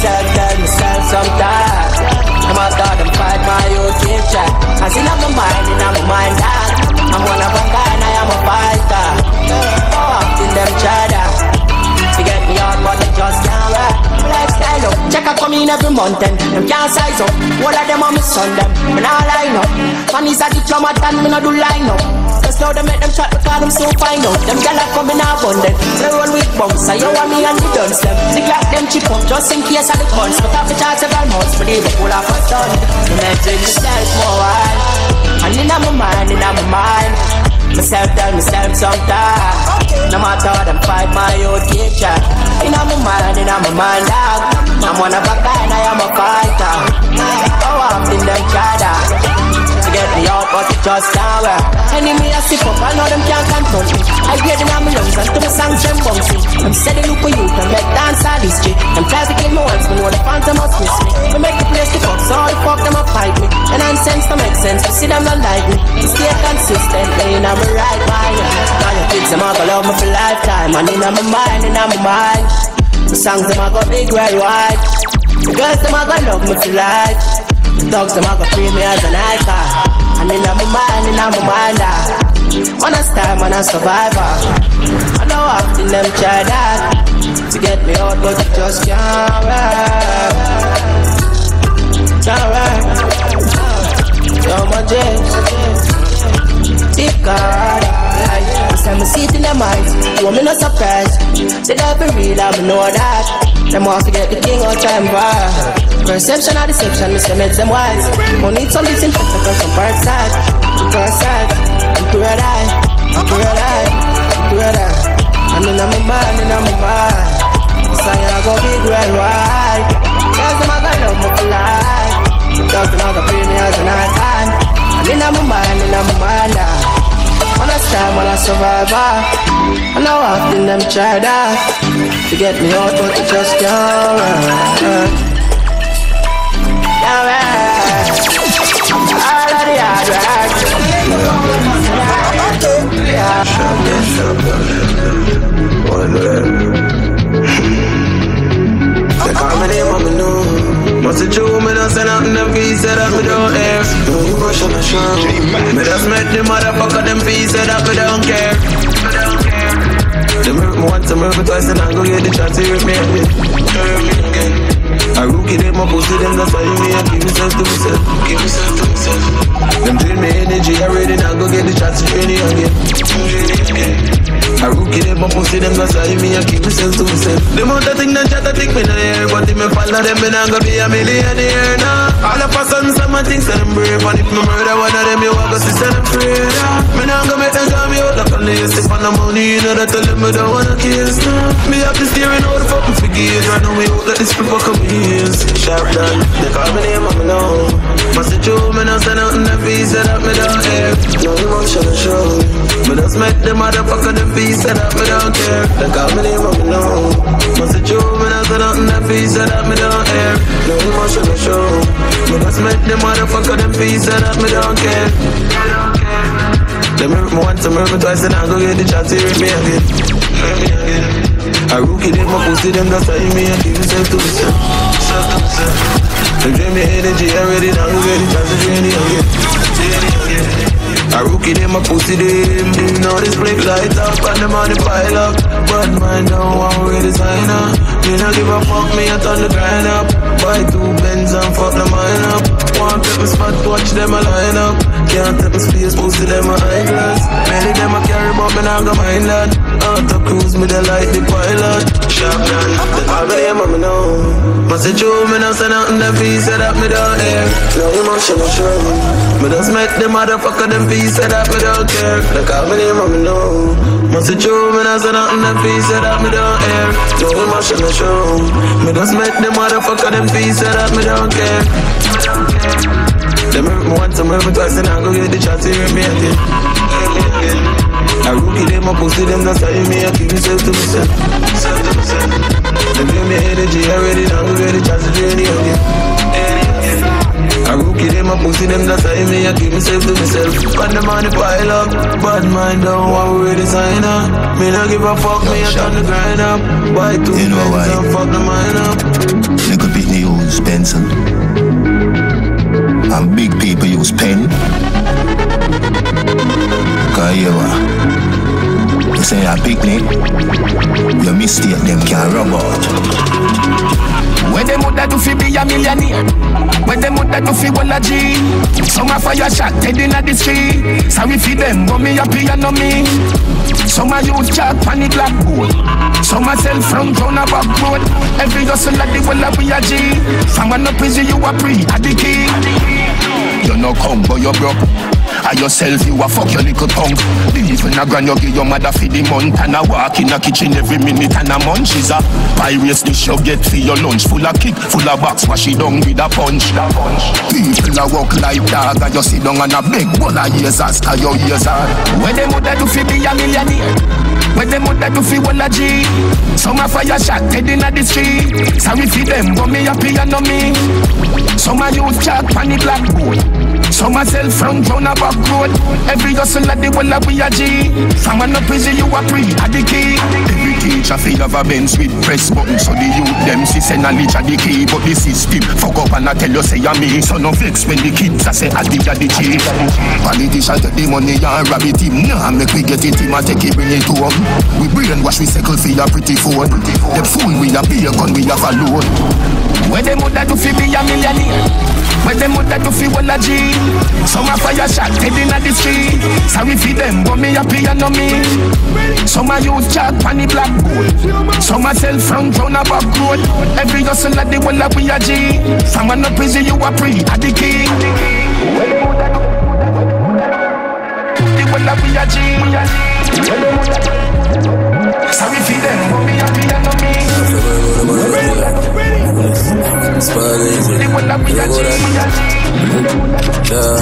self tell myself sometimes. I'm out there and fight my own game track. I see now my mind that I'm one of a kind, I am a fighter. Fucked in them China. To get me out, but they just can't work. Lifestyle up, check out come in every month and them can't size up. All of them on me son them, when I line up. Funnies are the trauma that me not do line up. Cause now they make them chat because them so fine out. Them gala come in abundant, they roll with bumps. I you want me and the dance them. The clap them chip up, just in case of the guns. But after charge several months, but they will pull off a ton. Imagine myself more wild. And in my mind myself tell myself sometimes. No matter how them fight my own game track. In my mind dog. I'm one of a kind, I am a fighter. Go off in them chada. Get me out, but it just can't work. Enemy I sip up, I know them can't control me. I hear them on my lungs and to my songs them bouncy. I'm steady look for you, and make dance all this shit. I'm trying to kill my ones, but know the phantom must miss me. To make the place to fuck, so all the fuck them up fight me. And I'm sense to make sense, to see them not like me. To stay consistent, laying on my right mind. Now your kids, them all gonna love me for lifetime. And in my mind the songs, them all gonna big, red, white. The girls, them all gonna love me for life. Dogs them all go free me as an icon. And in my mind on a time and a survivor. I know often them try that to get me out but it just can't work. Can't work. You're my James. Deep God. This time I see it in them eyes. You want me no surprise. They don't be real I know that. Them all forget the king all time bar. Perception or deception, Mr. Meds them wise. Don't need some disinfectant from Parkside. Parkside, I'm paradise. I'm paradise, I'm paradise. I'm in my mind, in my mind. This time I go big red wide. Cause them all gonna love me for life. Cause them all gonna pay me as an icon. I'm in my mind, in my mind. When I stand, when I survive, I know I've been them tried out to get me out, but you just can't run. Yeah, man. All of the hard work. They call me name, I'm a new. Must it true, me don't say nothing, them fees set up, me don't air. Don't you brush on my show. Me just make the motherfucker, them fees set up, me don't care. They move me once, they move me twice, and I go get the chance to rip me at me. I rookie them, I pussy them, that's why you me, I give myself to myself. Give myself to myself. Them drain me energy, I ready now, go get the chance to train it again. I rookie them, I pussy them, that's why me, I keep myself to myself. The amount of things that chat, I think me in the air. But if me follow them, me not gonna be a millionaire now. All of a sudden, some of things that I'm brave. And if me murder one of them, you walk us to set them free. Me not gonna make them me out like a lace. If I no money, you know that tell them me don't wanna kiss now. Me have to steering out the fucking forget. Right now, we out like this people come in. Sharp down, they call me name, I'm alone. Must it true, me not say nothing, that piece set up me down here. No emotion to show. Me just make the motherfucker, the piece set up, me don't care. They call me name, I'm alone. Must it true, me not say nothing, that piece set up me down here. No emotion to show. Me just make the motherfucker, the piece set up, me don't care. They move me once, they move me twice, and I go get the chance to rip me again. I rookie them, I pussy them, that's why me, I give myself to myself. They drain me energy, I ready now, go get the chance to drain it again. I rookie them, I pussy them. You know this plate light up and the money pile up. But mine don't want real designer. Me not give a fuck, me I turn the grind up. Buy two Benz and fuck the mine up. One take my spot, watch them a line up. Can't take my space, pussy them a eyeglass. Many them a carry, but me not go mind that. Out of cruise, me they like the pilot. Sharp down, they call me them, I'm know. Must it true, me not say nothing, them fees set up me down here. No emotion, no trouble. Me just make the motherfucker, them fees said that me don't care. They call me name, I'm alone. Must it true, me not say nothing, that piece said that me don't care. No emotion, no show. Me just make the motherfucker, them piece said that me don't care. They move me once, they move me twice, and I go get the chance to hear me again. I rookie them, I pussy them, that's how you me, I keep myself to myself. They give me energy, I ready now, go get the chance to hear me again. I rookie them, I pussy them, that's how me, I keep myself to myself. But the money pile up, bad mind don't want to redesign up. Me not give a fuck, me I turn the grind up. Buy two you know pens and fuck the mind up. Look a bit they use pencil. And big people use pen. Cause you you say a picnic, your mistake them can rub out. When them would that do fi be a millionaire? When them would that do fi walla G? Some a fire shot dead inna the street. Sorry fi them, but me happy and no me. Some a youth chat panic like gold. Some a sell from town a back road. Every hustle like the walla we a G. Someone no prison you a pre at the key. You no come but you broke. I yourself you a fuck your little punk. Believe in a grand you give your mother for the month. And I walk in a kitchen every minute and a munch. She's a pirates dish you get for your lunch. Full of kick, full of box, wash it down with a punch. People a walk like dog and you sit down and a big bowl of ears as to your ears are. Where them would that do fi be a millionaire? Where them would that do fi walla G? Some a fire shot dead inna the street. Sorry for them but me happy and no me. Some a youth chat panic like gold. Some a sell from town a back road. Every hustle at the wall a we a G. Someone no prison you a pre at the key. Every teacher feel of a Benz with press button. So the youth them see say knowledge at the key. But the system fuck up and I tell you say a me. So no flex when the kids a say at the G. Politician take the money and rob it him. Nah make we get it him and take it bring it to him. We brainwash we circle feel a pretty phone. Them fool we a beer gun we a follow. Where them would that do fi be a millionaire? Where them would that do fi walla G? Some a fire shot dead inna the street. Sorry for them, but me happy and no me. Some a youth chat pan the black gold. Some a sell from town a back road. Every hustle at the wall a we a G. Someone no prison you a pre at the key. The wall a we a G. Sorry for them, but me happy and no me. The wall a we a G. Yeah.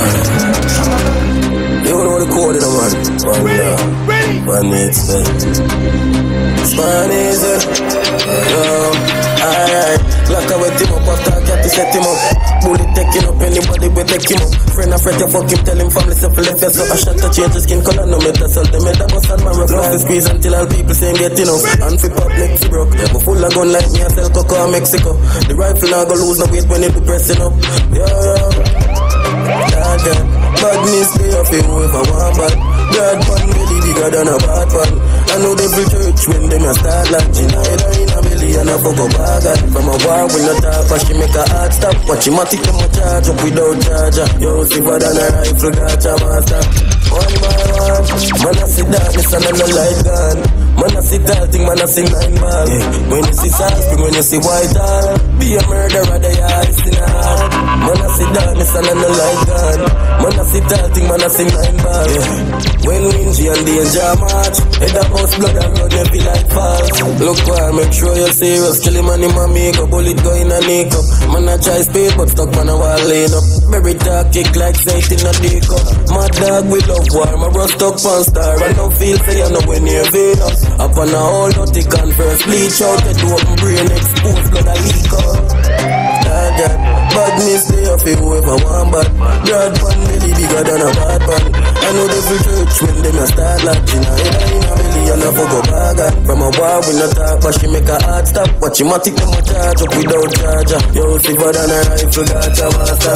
quarter to one. One is a alright. Lock up with him up after I got to set him up. Bullet taking up anybody with the chemo. Friend of friend, you fuck him, tell him family self-left. So I shot to change the skin color, no matter salt. The meta bus and my reflux is squeeze until all people say I'm getting up. And for pop next broke. But full of gun like me, I sell cocoa in Mexico. The rifle I go lose no weight when it be pressing up. Yeah. Badness pay off in whoever want bad. Bad one really bigger than a bad one. I know they build church when them a start like Gina Eda in a million and a fuck up bag. From a war we not talk but she make a heart stop. But she might take them a charge up without charger. Yo, safer than a rifle, gotcha master. One by one, man I see darkness and I'm a light gun. Man I see tall thing, man I see nine ball. When you see sunscreen, when you see white all. Be a murderer, they are ice in a heart. Man I see darkness and I'm a light gun. Man I see tall thing, man I see nine ball. When Wingy and Danger march, head up house blood and blood, they feel like false. Look why, make sure you're serious. Kill him and him a makeup, bullet go in a makeup. Man I try speed but stuck man I wall laid up. Berry talk kick like sight in a day cup. My dog we love war, my rust up on star. I don't feel say I know when you're vain up. Up on a whole lot they converse, bleach out. They do open brain, expose blood I leak up. Badness pay off in whoever want bad. Bad one really bigger than a bad man. I know they feel church when them a start like Gina Eda in a million and a fuck up bag. From a war we not talk but she make a heart stop. But she might take them a charge up without charger. Yo, safer than a rifle, gotcha master.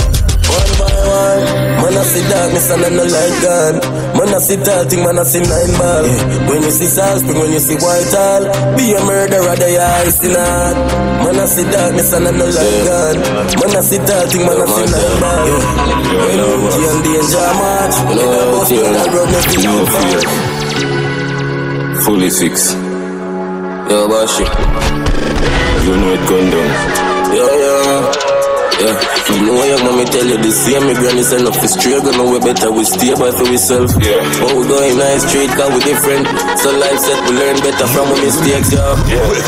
One by one, man I see darkness and I'm no light gun. Man I see tall thing, man I see nine ball. When you see Salisbury, when you see white all. Be a murderer, they are ice in heart. Man I see darkness and I'm no light gun. Man I see tall thing, man I see nine ball. When you see on Danger march, when you know boss, when I run the no fear. Fully fixed. Yo, Bashi. You know it going down. Yo. Yeah. You know your mommy tell you the same. My granny send up the straight. Gonna way better we stay by for ourselves. Yeah. But we going nice straight cause we different. So life said we learn better from our mistakes. Yeah.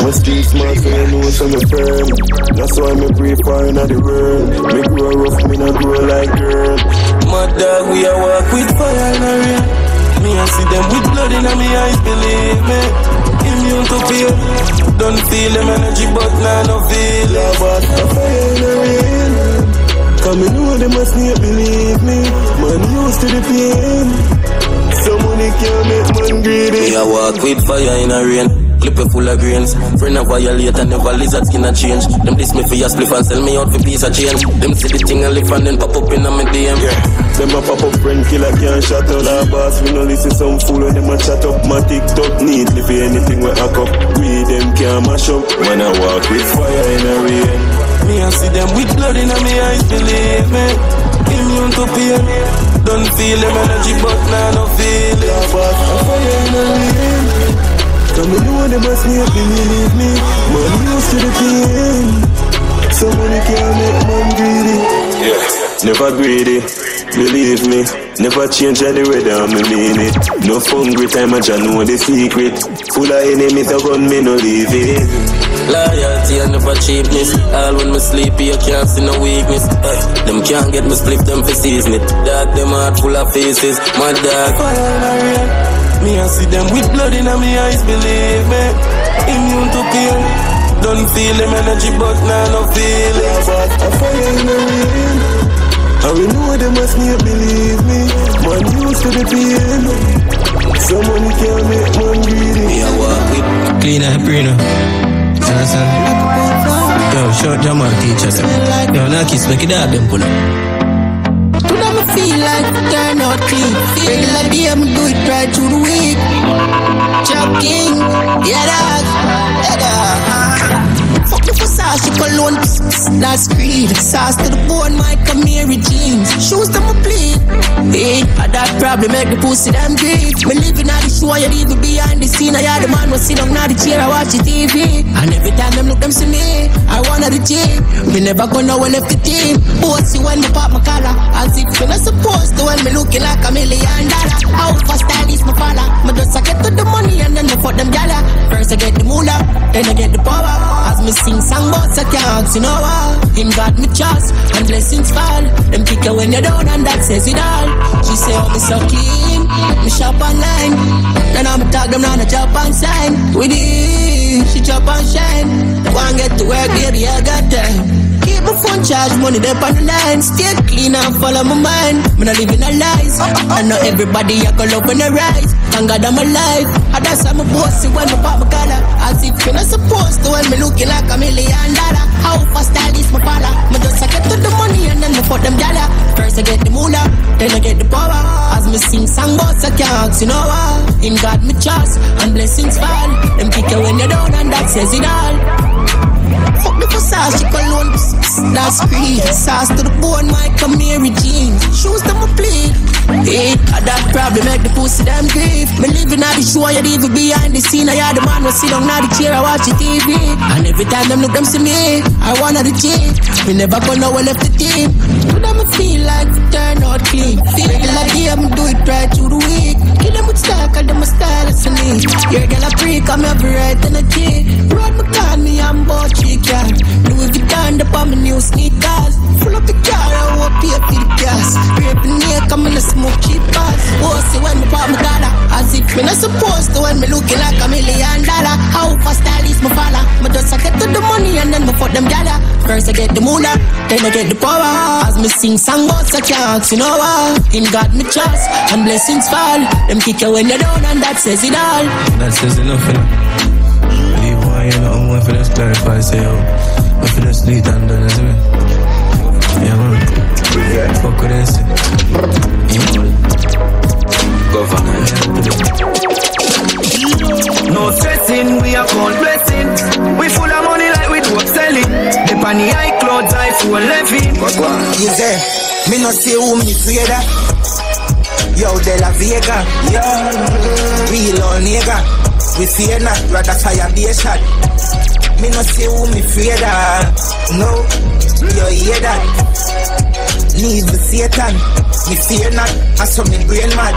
My street smart so you know so me firm. That's why me pray far in the world. Me grow rough, me not grow like girl. My dog we a walk with fire in the rain. Me I see them with blood in my eyes, believe me. Immune to feel, don't feel them energy, but now no feel. But I fire in a rain. Come and know they must not believe me. Man used to the pain. Some money can't make man greedy. Me I walk with fire in a rain. Clip it full of grains. Friend a violate and never lizard skin a change. Them diss me for your spliff and sell me out for piece of change. Them see the thing and live and then pop up in a my DM. Yeah. Them a pop up friend killer can't shut out our boss. We no listen some fool and them a chat up. My TikTok need live anything we hack up. We them can't mash up. When I walk with fire in a rain. Me I see them with blood in my eyes, believe me. Immune to pain. Don't feel them energy but now no feel it. Fire in a rain. Come and know they must not believe me. Man used to the pain. Somebody can't make man greedy. Yeah, never greedy, believe me. Never change the weather, I mean it. No hungry time, I just know the secret. Full of enemies, I gun me no leave it. Loyalty and never cheapness. All when me sleepy, I can't see no weakness. Them can't get me split, them for season it. Dark, them heart full of faces. My dark fire. Me I see them with blood in my eyes, believe me. Immune to pain. Don't feel them energy but now no feel it. But I fire in the rain. I will know they must not believe me. Man used to the pain. Someone can make man greedy. Me I walk with clean and preener. Understand? Yo, shut your mouth, teacher. Yo, now kiss, make it up, them pull up. Feel like turn out clean. Regular day I'm good right through the week. Chopping, yeah dog, yeah dog. Fuck me for sauce, she cologne, that's greed. Sauce to the bone, my Camaro jeans. Shoes to my plate. Hey, that probably make the pussy damn great. Me living on the show, I leave me behind the scene. I had the man was sitting on the chair, I watch the TV. And every time them look them see me, I wanna the J. Me never gonna left the team. Bossy when me pop my collar, as if me supposed to when me looking like $1 million. How fast I is my father. Me just I get to the money and then I fuck them dollar. First I get the moolah, then I get the power. As me see sing song, but I can't see no wall. Him got me trust and blessings fall. Them kick you when you're down and that says it all. She say, oh, me so keen, me shop online. Then I'm talk them down a job and sign. With it, she drop and shine. Wanna get to work, baby, I got time. Keep my phone charged, money there on the line. Stay clean and follow my mind. I'm not living a lies. I know everybody I call up when I rise. Thank God I'm alive. And that's how I'm bossy when I pop my collar. As if you're not supposed to when me looking like $1 million. How fast I lease my father. I just get to the money and then I put them dollar. First I get the moolah, then I get the power. As me sing song boss, I can't see no wall. Him got me trust and blessings fall. Them kick you when you're down and that says it all. Fuck the facade, she cologne, that's free. Sauce to the bone, my Mary jeans. Shoes them a play. Hey, that probably make the pussy damn grief. Me living at the show, you'd even behind the scene. I had the man who sit down on the chair, I watch the TV. And every time them look, them see me, I wanna the change. We never gonna left the team. Do them a feel like we turn out clean. Feel like yeah, I'm do it right through the week. Kill them with stock, and them a style as a need. Your girl a freak, I'm every right in the kid. Road me call me, I'm both chick. Louis Vuitton, the bomb, new sneakers. Full up the car, I won't pay for the gas. Rape in here, come in a smoke cheap pass. Oh, see when the pop my dollar. As if me not supposed to when me looking like $1 million. How fast I lease my father. Me just I get to the money and then me fuck them dollar. First I get the moolah, then I get the power. As me sing song, but I can't see no wall. Him got me trust and blessings fall. Them kick you when you're down and that says it all. That says enough, enough. You know, I'm waiting for this clarify, say, yo, wait for this lead and done, isn't it? Yeah, man. Fuck with this. Governor. No stressing, we are called blessing. We full of money like we do up selling. The panny high clouds, I full levy. You say, me not see who me fear that. Yo, De La Vega. Yo, real old nigga. We fear not, rather fire be a shot. Me not say who me fear that. No, you hear that. Leave the Satan. Me fear not, I saw me brain mad.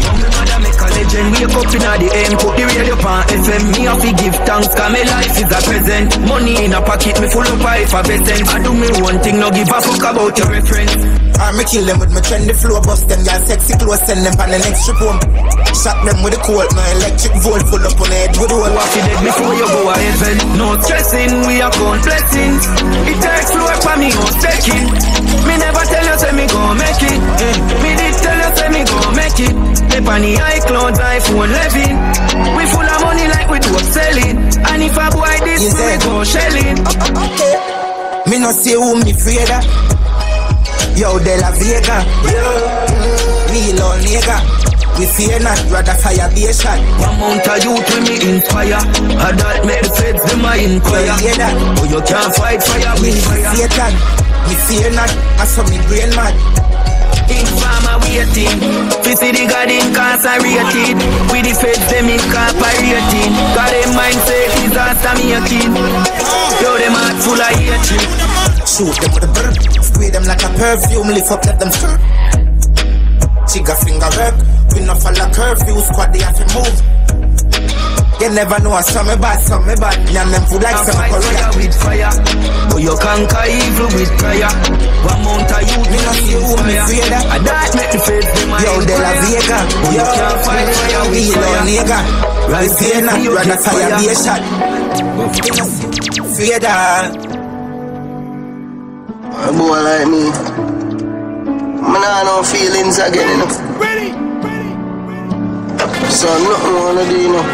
Young mother make a legend. Wake up in the end. Put the radio on FM. Me have to give thanks, cause my life is a present. Money in a pocket, me full of pipe for present. I do me one thing, no give a fuck about your reference. I me kill them with my trendy flow, bust them, y'all sexy clothes, send them on the next trip home. Shot them with a cold, no electric volt, full up on the head with a wall. Walk it dead before you go to heaven. No stressing, we are gone blessings. It takes flow for me, no taking. Me never tell you, say me gon' make it. Me did tell you, say me gon' make it. The panny high clouds, I phone living. We full of money like we do up selling. And if I buy this, we go shelling. Okay. Me not see who me fear that. Yo, De La Vega, real old nigga. We fear not, rather fire be a shot. One mount of youth with me inspire. Adult made the feds, them I inquire. You hear that? Oh, you can't fight fire with fire. Satan, we fear not, I saw me brain mad. Think farmer waiting. We see the God incarcerated. With the feds, them incorporating. Got them mindset, it's after me a kid. Yo, them heart full of hatred. Shoot them with a bird. Spray them like a perfume, lift up, let them stir. Chigga finger work, we no follow curfew, squad they have to move. You never know, some me bad, and them food like some Korea. With fire, but you conquer evil with prayer. One mount of youth, me not see who me fear that. I die, make the faith be my yo, De La Vega, but you can't fight fire with fire. Nigga, right fear not, rather fire be a shot. Fear that. A boy like me, I have no feelings again, you know. Ready. So nothing I want to do, you know.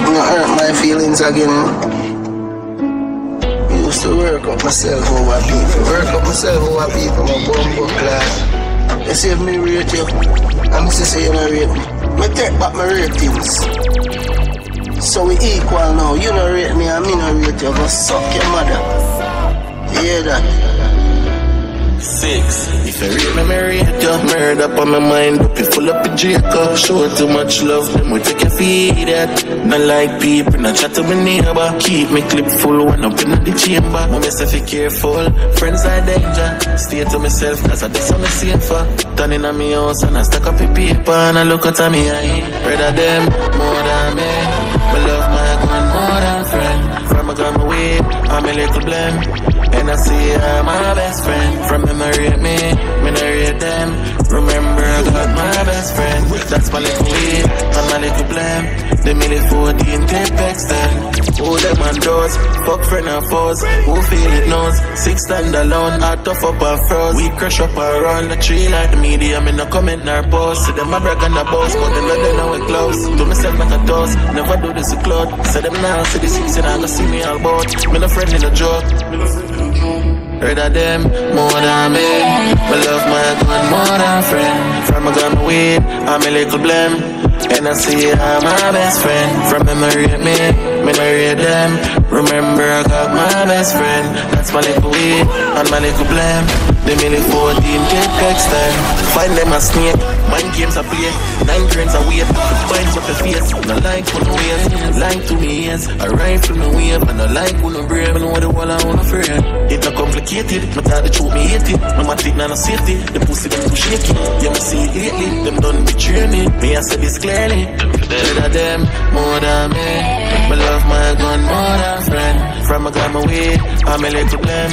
I'm not hurt my feelings again, you know. I used to work up myself over people. My bumbo class. They say me rate you. I'm just saying I rate me. I take back my ratings. So we equal now. You don't rate me and me don't rate you. Go suck your mother. You hear that? Six. If you rate me, me rate you. Murder up on my mind, but you full up in Jacob. Show too much love, then we take a feed at. Not like people, not chat to my neighbor. Keep me clip full when I'm in the chamber. I'm myself be careful, friends are danger. Stay to myself, cause I do something safer. Turning on me house and I stack up the paper. And I look at me, I ain't rid of them, more than me. I love my gun more than friend. From a on my way, I'm a little blem. And I see her, my best friend. From memory at me, me no rate them. Remember I got my best friend. That's my little way, and my little blem. They made it 14 tipex then. Who them and doors, fuck friend and foes. Who feel it knows, six stand alone. I tough up and froze, we crush up and run. The tree like the media, me no comment nor post. See them a brag and a boss, but them not they know it close. To myself like a toss, never do this a cloud. Say them now, see the six and I go see me all bout. Me no friend in a joke. Rid of them, more than me. Me love my gun, more than friend. From a gun away, I'm a little blem. And I see her, my best friend. From memory at me, memory at them. Remember I got my best friend. That's my little weed and my little blame. They made it 14 tipex then. Find them a snake, mind games I play. 9 grains I wait, binds up the face. No like for no ways, like to me ears. I ride from the wave, and I like when I brave. I know the wall I wanna free. It's not complicated, but I the truth me hate it. No my take none of safety, the pussy them too shaky. Yeah, me see it lately, them done betray me. Me I said this clear. Better them, more than me. Me love my gun, more than friend. From a gun away, I'm a little blem.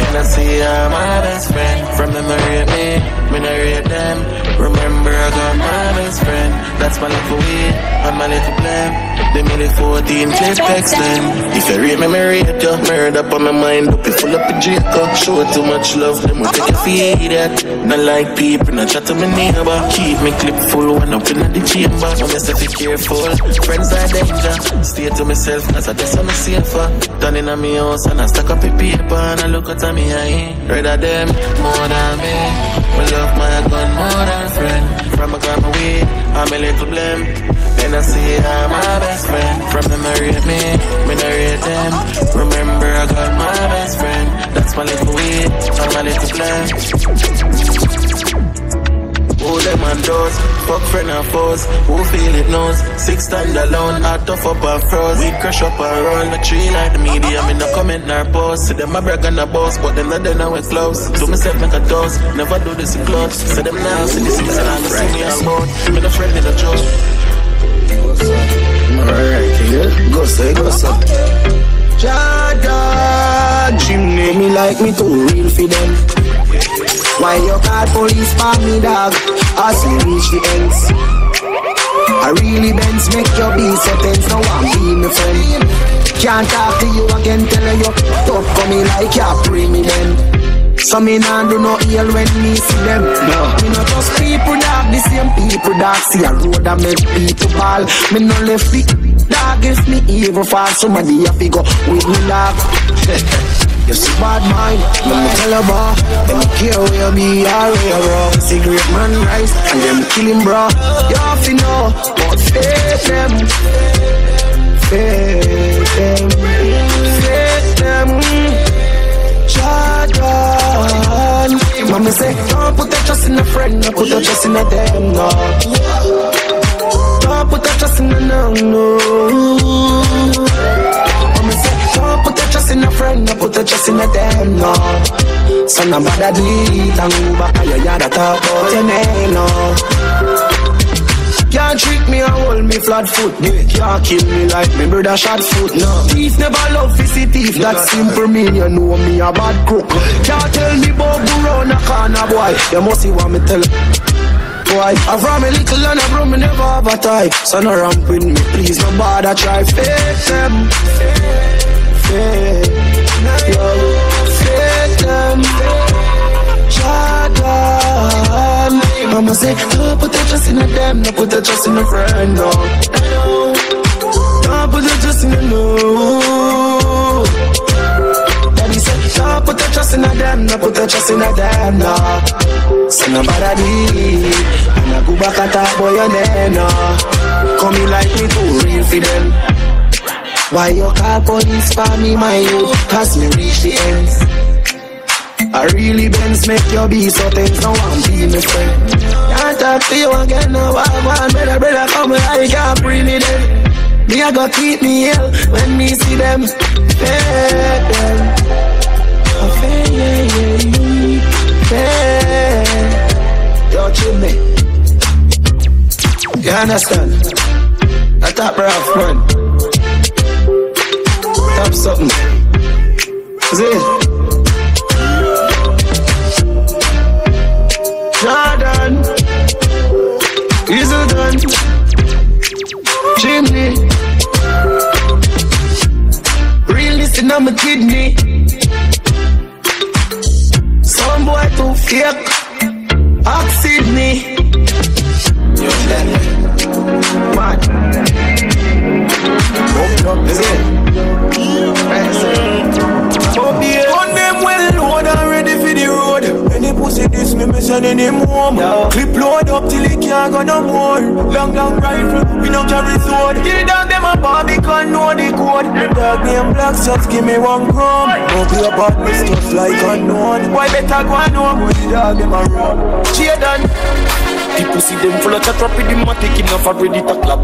And I see her, my best friend. From memory at me, me no rate them. Remember I got my best friend. That's my little way, I'm a little blem. They made it 14 tipex then. If you rate me, me rate you. Murder up on my mind, up you full up a Jacob. Show too much love, them will take a feed that. Not like people, not chat to my neighbor. Keep me clip full, one up in the chamber. I'm just to be careful. Friends are danger. Stay to myself, that's a guess I'm a safer. Done in a me house and I stack up a paper. And I look at a me eye. Rather them, more than me. Me love my gun, more than friend. From a gun away, I'm a little blem. And I see her, my best friend. From memory at me, me no rate them. Remember I got my best friend. That's my little way, I'm a little blem. Who them and doors, fuck friend and foes. Who feel it knows, six stand alone. I tough up and froze, we crush up and roll. The tree like the media, me no comment nor post. See them a brag and a boss, but them not they know it close. To myself make a toast, never do this in clubs. See them now, see the six and I see me on board. Me no friend in a joke. Alright, yeah, go say, go say Jaga, Jimmy. Me like me too real for them. Why you call police for me, dog? As we reach the ends, I really bends, make your be sentence. Now I'm being a friend. Can't talk to you again, tell you top for me like you're preeminent. So me nah do no ill when me see them. No, me not just people, dog. The same people, dog. See a road that make people ball. Me no left the dog if me even fall. Somebody a figure with me, dog. It's a bad mind, let me tell you about. Them care where you be, all where you raw. Cigarette man rise, and them kill him, bro. You have to know, but fake them. Fake them. Fake them. Chadron. Mama say, don't put your trust in a friend, don't put your trust in a them, no. Don't put your trust in a no, no. Don't put your trust in a friend, don't put your trust in a damn, no. So no bother delete and go back and you gotta talk about your name, no. Can't trick me and hold me flat foot, you can't kill me like me brother shot foot, no. Thief never love fishy thief, that simple mean you know me a bad crook. Can't tell me about go round a corner, boy, you must see what me tell. I from a little and I me never have a type. So no ramp with me, please, no bother try. Fake them. Fake. Yo, fake them. Chadron. Mama say, don't put your trust in a them, don't put your trust in a friend, no. Don't put your trust in a no. Daddy say, don't put your trust in a them, don't put your trust in a them, no. So no bother me, and I go back and talk about your name, no. Come in like me too real for them. Why you call police for me, my youth? Cause me reach the ends. I really bends, make your be so tense. Now I'm being my friend. Can't talk to you again, no. I want better, brother, come like I'm breathing them. Me I go keep me ill when me see them. Fake them. Fake. Yo, Jimmy, you understand? I top rough, man. Top something. I'm a kidney. Some boy too fake, ask Sydney. You let me mad. Open up the head. Oh yeah. On them well load and ready for the road. Any pussy diss me, me sending him home. No. Clip load up till he can't go no more. Long long rifle, we no carry sword. Kill down them a barbie, can't know the code. Dog name black shots, give me one crumb. Don't play about me stuff like unknown. Why better go and know with the dog them a run. Cheer down. The pussy them full of chat, rapid him a take enough and ready to clap.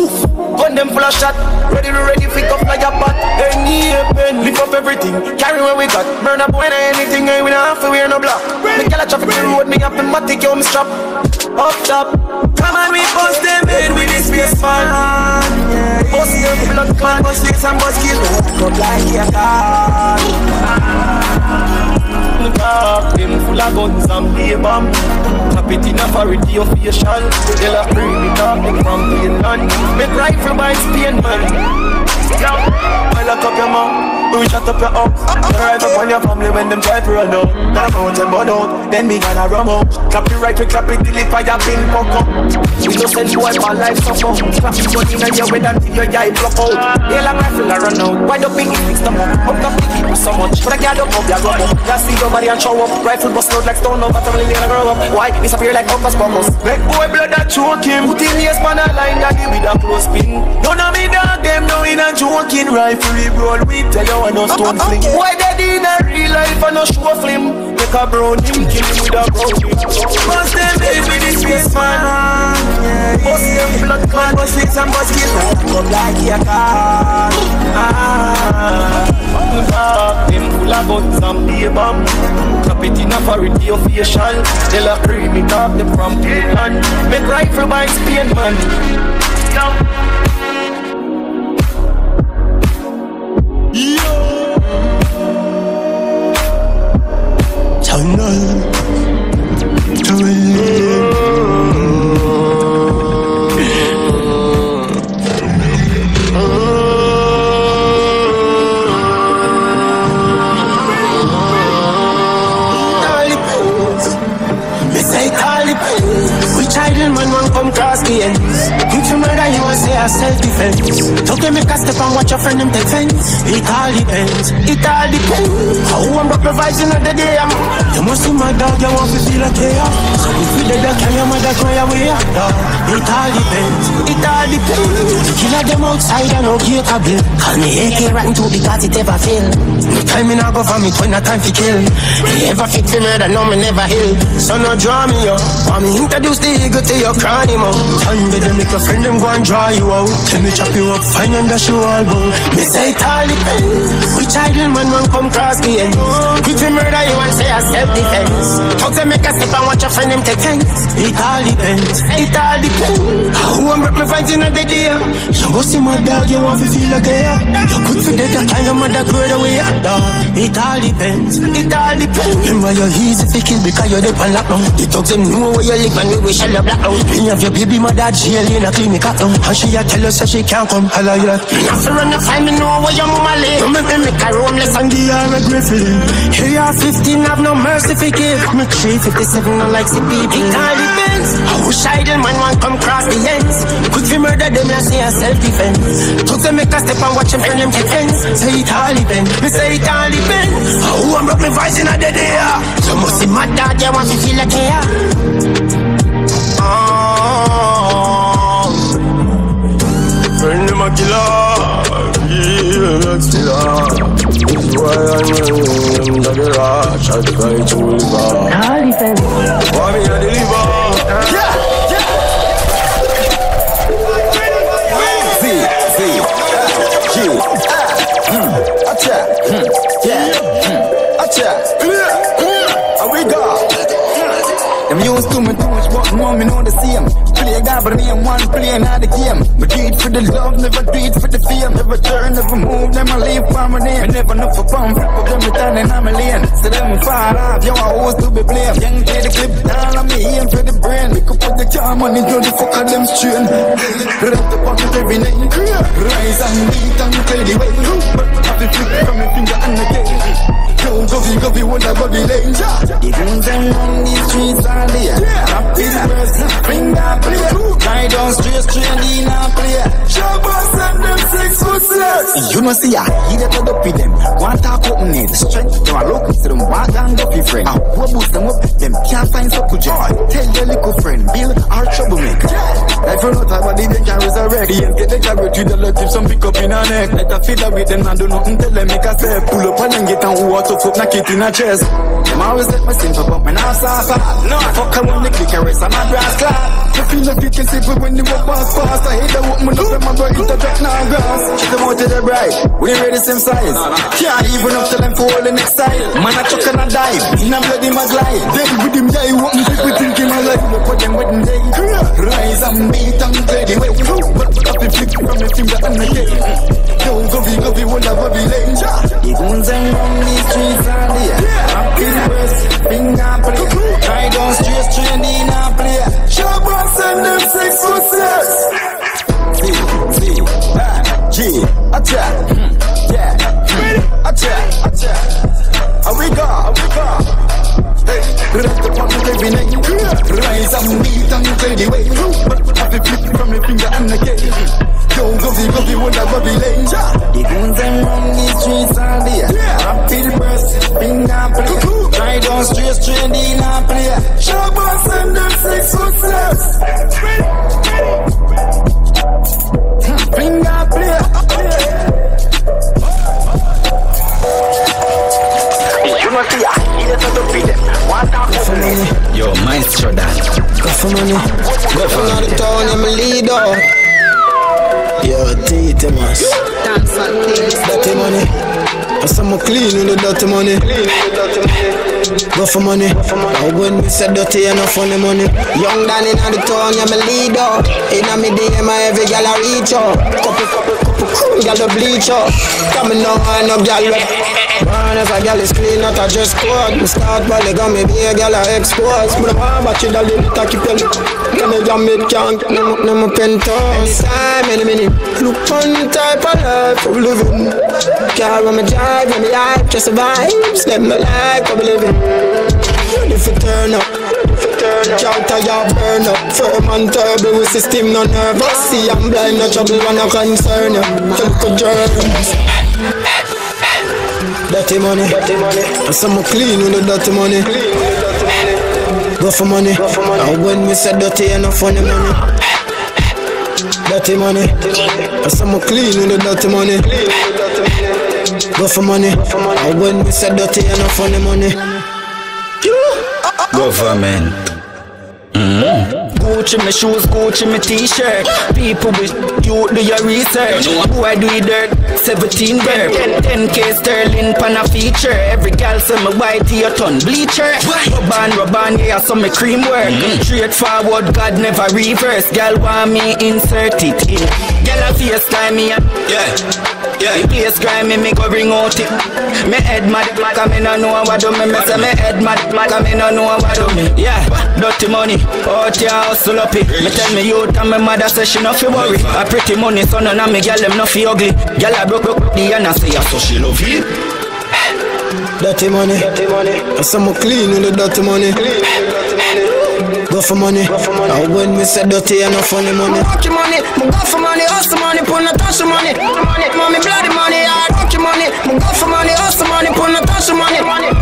Oof. Gun them full of shot, ready pick up like a bat. Any pen, lift up everything, carry what we got. Burn up when anything, we don't have to wear no black. Me gyal a traffic the road, me up in my take yo me strap. Up top, come on we bust them head with this space fan. Bust them blood clan, bust this and bust kill. Come like a car. Up them full of guns and beer bomb. Tap it in a parody of facial. Gyal a bring it up, me from the inland. Me drive. By Spain, man. I lock up your mouth, we shut up your house. Drive up on your family when them try to run out. That mountain burn out, then me gonna run out. Clap it right, we clap it till it fire pin fuck up. We just enjoy my life suffer. Clap it one in your way and till your guy block out. Hell and rifle I run out, why the piggy fix them up? Up the piggy with so much, but I got up, up, ya grow up. Ya see your body and show up, rifle bust load like stone up, but family gonna grow up. Why? Disappear like up as buckles. Make boy blood that choke him, put in his man a line that he with a close pin. None of me dog them now in a joking rifle roll with tell you I no stone fling. Why daddy in a real life and no show flim? Make a brown him kill him with a brown him. Bust them head with this space man. Bust them blood clan, bust legs and bust kill. Come like a car. Dog them full of guns and beer bomb. Clap it in a parody of facial. Tell a creamy dog them from Thailand. Make rifle by Spain man. Now tonight, to we tried and man won't come cross the ends. You will say I self-defense. Don't get me cast up and watch your friend in defense. It all depends, it all depends. How I'm providing at the day I'm. You must see my dog, you want to feel like yeah. So if you did that, can your mother cry away? It all depends, it all depends. Killer them outside and no gate a bill. Call me AK right into the cat, it ever fail. No time in a go for me, when no time to kill. He ever fit to murder, no me never heal. So no draw me up, want me introduce the eagle to your crony mo. Time with them, make a friend them go and draw you out. Tell me chop you up, find and dash you all bow. Me say it all depends. Which idle man won't come cross the end. If you murder you and say I self-defense. Talk to make a step and watch your friend him take thanks. It all depends, it all depends. Who I'm rep me fighting at the day. You go see my dog, you want to feel like yeah. You could forget that time your mother grew the way out. It all depends, it all depends. Remember you're easy to kill because you're deep and locked down. You talk them know where you live and we wish you black out. Me have your baby mother jail in a clinic. And she a tell us that she can't come holler yet. Nothing run the find me know where your mama live. Don't make me make her homeless and give her a griffin. Here you are 15, have no mercy for give. Make 357, no like see people. It all depends. I wish I didn't man won't come cross the ends. Could we murder them and say a self-defense. Took them make a step and watch them friend them defense. Say it all depends, me say it all depends. Who I'm broke me voice in a dead air. You must see my dad, you want to feel like here. Friend of my killer, yeah, that's killer. This is why I'm in the garage, I try to live out. Why me a deliver? But me and one playing out the game. We do it for the love, never do it for the fear. Never turn, never move, never leave from my name. I never know for fun, flip up them return and I'm a lane. So them me fire avion à hausse double blé. Viens t'es des clips dans la mienne, fais des brains. Make up with the car money, don't the fuck of them strain. Rap the pocket every night, rise and beat and play the way. But have the flip from the finger and the game. Yo, govy, govy, what about the lane? The guns and on the streets are there. Rap this verse, finger play. Ride on straight, straight, lean and play. Shabba send them 6 foot 6. You know see ya, he that had up with them. One talk up in it, strength, now I look into them. Why gang up your friend? I will boost them up, them can't find so good. Tell your little friend, Bill our troublemaker. Life run out, but they can resurrect. Get the carrot with the left, some pick up in her neck. Let her feel with them and do nothing, tell them make a step. Pull up and then get on who out of foot, knock it in her chest. Them always let me simple, but my now suffer. No, fuck around the click and rest on my grass clock. You feel like you can see when you walk past. I hate the woman, look at my boy, interject now grass. Check them out to the bride, we ain't ready same size. Can't even up till them for all the next style. Man, I chuck and I dive, in a bloody my glide. Then with him die, walk me back, we think in my life. Look at them wedding day, rise and beat and play the way. But up the flip from the finger and the game. Yo, govy, govy, what about the lane? The guns and round these streets are there. Up his breast, finger play. Ride on straight, straight, in a play. Sharp and send them 6 foot 6. C, attack, yeah. Attack, we got, hey, rest the pocket every night, rise and beat and play the way, but have the flip from the finger and the game, yo, govy, what a bobby lane, the guns and round these streets are there, rapid burst, finger play, ride on straight, in a play, sharp and send them 6 foot 6, finger play. Go for money. Yo, maestro Dan. Go for money. Go for money. Town, I'm a leader. Yo, T.T. Mas. Dance on clean. Dirty money. I saw more clean in the dirty money. Go for money. And when we say dirty, you know funny money. Young Dan in the town, I'm a leader. In a medium, every girl I reach out. Couple, girl the bleach out. Coming now, I know girl. Man, if a girl is clean, not a dress code. Me start polygamy, be a girl I expose. Me the power, but she the limit, I keep your lip. Get me jam, it can't get no more penthouse. Anytime, any minute, look one type of life I'm living. Car when me drive, when me hype, just vibes. Let me like I'm living. If you turn up, counter your burn up. Firm and turbo, with system no nervous. See I'm blind, no trouble when I concern you. You look a germs. Dirty money. And some clean with the dirty money. Go for money. And when we say dirty, you know funny money. Dirty money. And some clean with the dirty money. Go for money. And when we say dirty, you know funny money. Government. Gucci, my shoes, Gucci, my t-shirt. People wish you do your research. Who I do it dirt? 17 there. 10K sterling pan a feature. Every gal say me white to your ton bleacher. Rub on, yeah, some me cream work. Straightforward, God never reverse. Gal want me insert it in. Gal a face like me, yeah. The place grimy, me go ring out it. Me head mad like I me no know what do me. Me say me head mad like I me no know what do me. Yeah, dirty money. Out your hustle up it. Me tell me youth and my mother say she no fi worry. A pretty money son and me gyal them no fi ugly. Gyal a broke the and I say so she love it. Dirty money. And some clean with the dirty money. Go for money. And when me say dirty and no funny money. Rocky money, me go for money, hustle money, put no touch money. Mommy bloody money, hard rocky money. Me go for money, hustle money, put no touch money. Mommy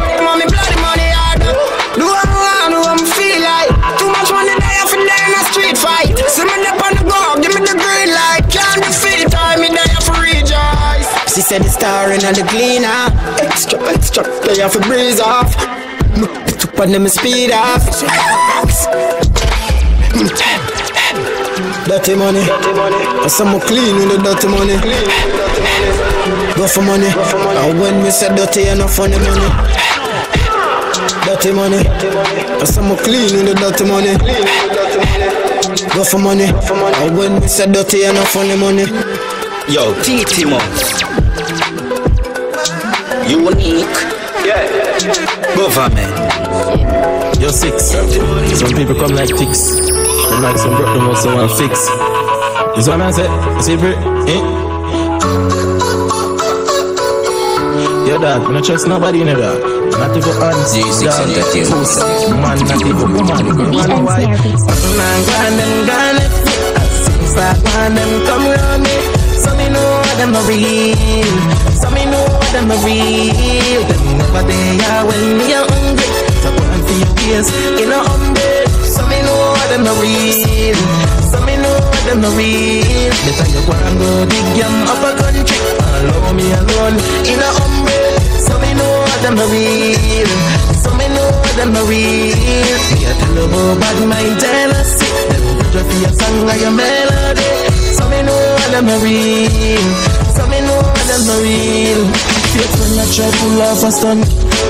bloody money, hard. Do what I want, do what I feel like. Too much money die off and die in a street fight. See me up on the go, give me the green light. Can't defeat time, me die off and rejoice. She said the star and the cleaner. Extra, die off and breeze off. But let me speed up. Dirty money. And some clean with the dirty money. Go for money. And when we say dirty, you know funny money. Dirty money. And some clean with the dirty money. Go for money. And when we say dirty, you know funny money. Yo, T-T-Money. unique. Yeah. Government. You're six. Some people come like ticks. They like some broke them also want fix. This one man said, see bro, eh? Yo dog, I don't trust nobody in the dark. Not even auntie, down to the house. Man, not even woman, man, why? Man, gone left me. I see sad man, them come round me. Some me know them are real. Some me know them are real. Them never they are when me are hungry. So go and see your face in a humble. Some me know them are real. Some me know them are real. Better you go and go dig them up a country. Allow me alone in a humble. So me know them are real. So me know them are real. Me a tell you about my jealousy. Them judge for your song or your melody. So me know them are real. So me know them are real. Fake when you try to laugh a stunt,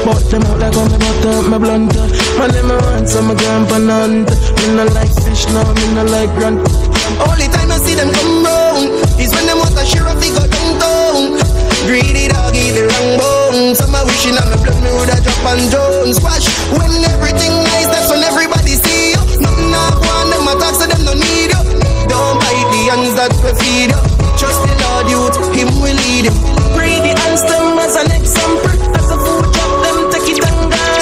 but them out like on me butter up my blunt. Man them a rant, so me grandpa nunt. Me no like fish now, me no like grunt. Only time I see them come round is when them want a share of the got down. Greedy doggy, the wrong bone. Some are wishing on the blood, me woulda drop and drown. Splash, when everything nice, that's when everybody see you. Nothing I want, them attacks, so them don't need you. Don't bite the hands that we feed you. Trust the Lord, youth, him will lead you. Pray the hands, them as an example. As a food drop, them take it and guard.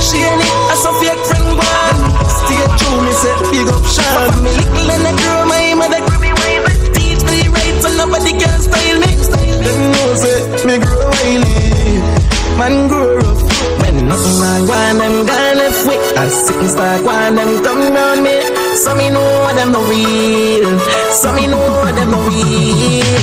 Share it as a fake friend, one. Stay true, me say, big up, Sean. Me little and I grow, my mother grew me waving. Teach me right, so nobody can style me. Them know say, me grow wily, man grow rough. When nothing wrong, one them gone left way. I sit and start, one them come round me. So me know them no real, so me know them no real.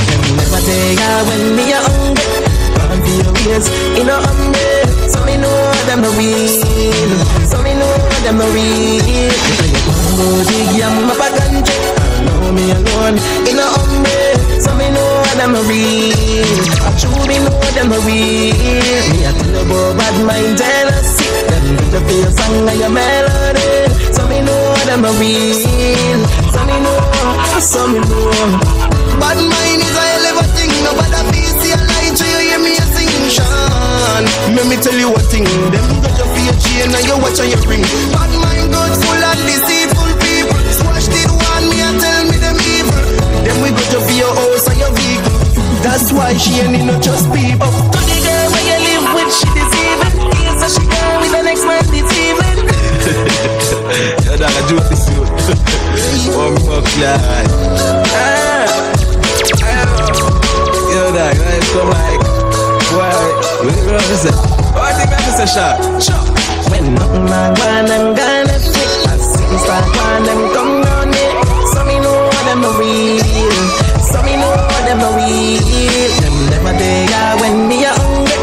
Them never tell ya when me a hungry. Can't be a waste in a hungry. So me know them no real, so me know them no real. So you wanna go dig your mama country? Know me alone in a hungry. So me know them a real. I truly know them a real. Me a tell you about my jealousy. Them with the feel song and your melody. So me know them a real. So me know, so me know. Bad mind is a hell of a thing. Nobody feels your line till you hear me a sing, Sean. Let me tell you a thing. Them got your fear chain and your watch and your ring. Bad mind got full of deceitful people. Swash the one me and tell me them evil. Then we go to for your house and your vehicle. That's why she ain't no just people. To the girl where you live with, she deceiving. Here's how she gone with the next man this evening. Yo, dog, I do it this way. One more fly. Yo, dog, I come like, why? What do you want to say? Oh, I think I can say shot. When nothing like one, I'm gonna take. I see it's like one, I'm coming on it. So me know them a real, so me know them a real. Them never they are when me a hungry.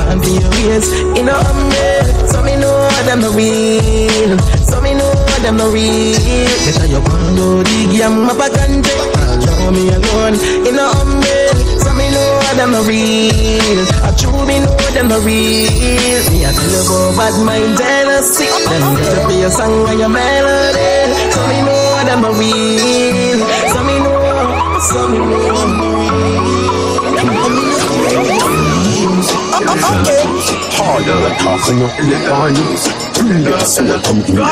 One for your ways in a humble. So me know them a real, so me know them a real. Better you go dig your map a country. Allow me alone in a humble. So me know them a real. I truly know them a real. Me a tell you about my jealousy. Them better be your song and your melody. So me know them a real. Some me know, some me know. Okay. Harder than talking up in the lines. Yes, and I come to you. I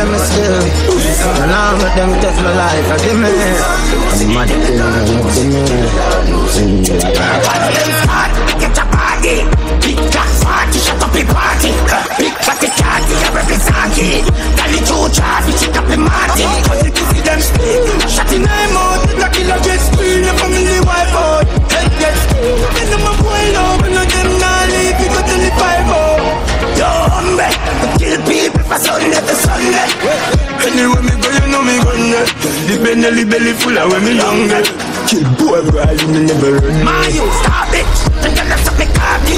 am a still. And I'm with them take my life. I give me. I'm mad at them. I give me. Big black party, shut up the party. Big party party, I represent it. Cali Georgia, we check up the party. Cause the kids them speak, shut in my mouth. The killer gets free, the family wipe out. Head gets free, and I'm a boy now. When I get now, leave me go till the 5-0. Yo, hombre, we kill people for Sunday to Sunday. Anyway, me go, you know me gun. The belly full of when me younger. Kill boy, bro, you me never run. Man, you stop it. And then that's up me car. I'm not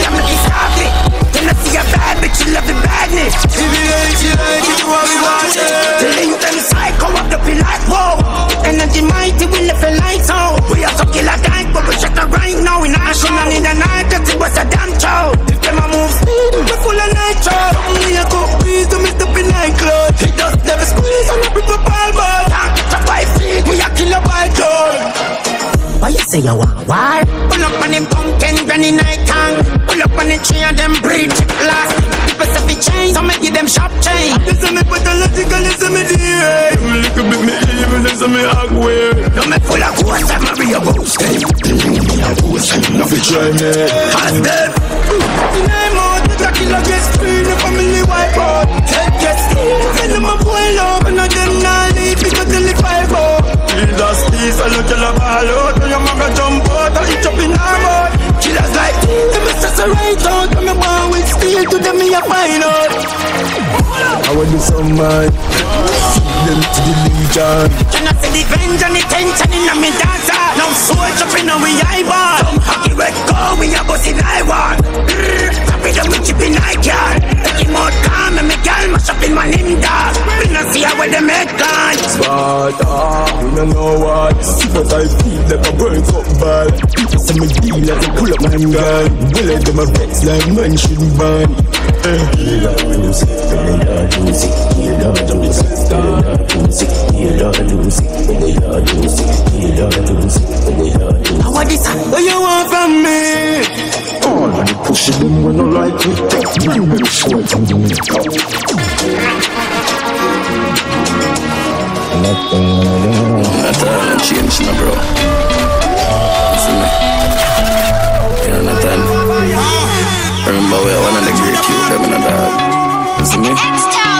stopping. Then I see a bad bitch, you love the badness. If you like it, you want me watching. The link and psycho up the be like, whoa. Energy mighty, we left the lights on. We are so killer guys, but we check her right now. In action and in the night, cause it was a damn show. If them a move speed, we're full of nitro. Only a couple bees to mix up in nightclub. It does never squeeze on every football ball. Down to 5 feet, we are killer by door. Why you say you want war. Pull up on them pumpkin, granny night tongue. Pull up on the tree and them breed last. People say we change, so make give them sharp change. Listen me pathological, listen me dear. You look a bit me evil, listen me awkward. Don't make full of ghosts, I'm a real ghost. Me a ghost, nothing try me. How's that? Tonight more, the tacky like a screen, the family wipe out. Take your skin, send them a boil up. And I them not leave, because they live five out. Leaders, thieves, I look at the ball out. And your mama jump out, I eat up in our mouth. Killers like thieves, them is just a right out. I'm a born with steel, to them me a find out. I want to do some man. Them to the legion. Can I see the vengeance and the tension in my dancer? Now switch up in we eyeball. Some hockey wreck go, we a boss in Iwan. Happy that we keep in Ican. Taking more calm and me girl mash up in my lindas. We not see how they make guys. Sparta, we don't know what. See what I feel like a burnt up ball. See me deal like a pull up my gun. Bullet them a vex like man should burn. Heal up when you sick, when you are too sick. Heal up when you sick, when you are too sick. Heal up when you sick, when you are too sick. Heal up when you sick, when you are too sick. I want this, what you want from me? All of the pushing them when I like it. You will show it to me. Nothing wrong. That's all change now, bro. Listen to me. You know nothing. Remember we are one of the great you, them and that. Listen to me. Extra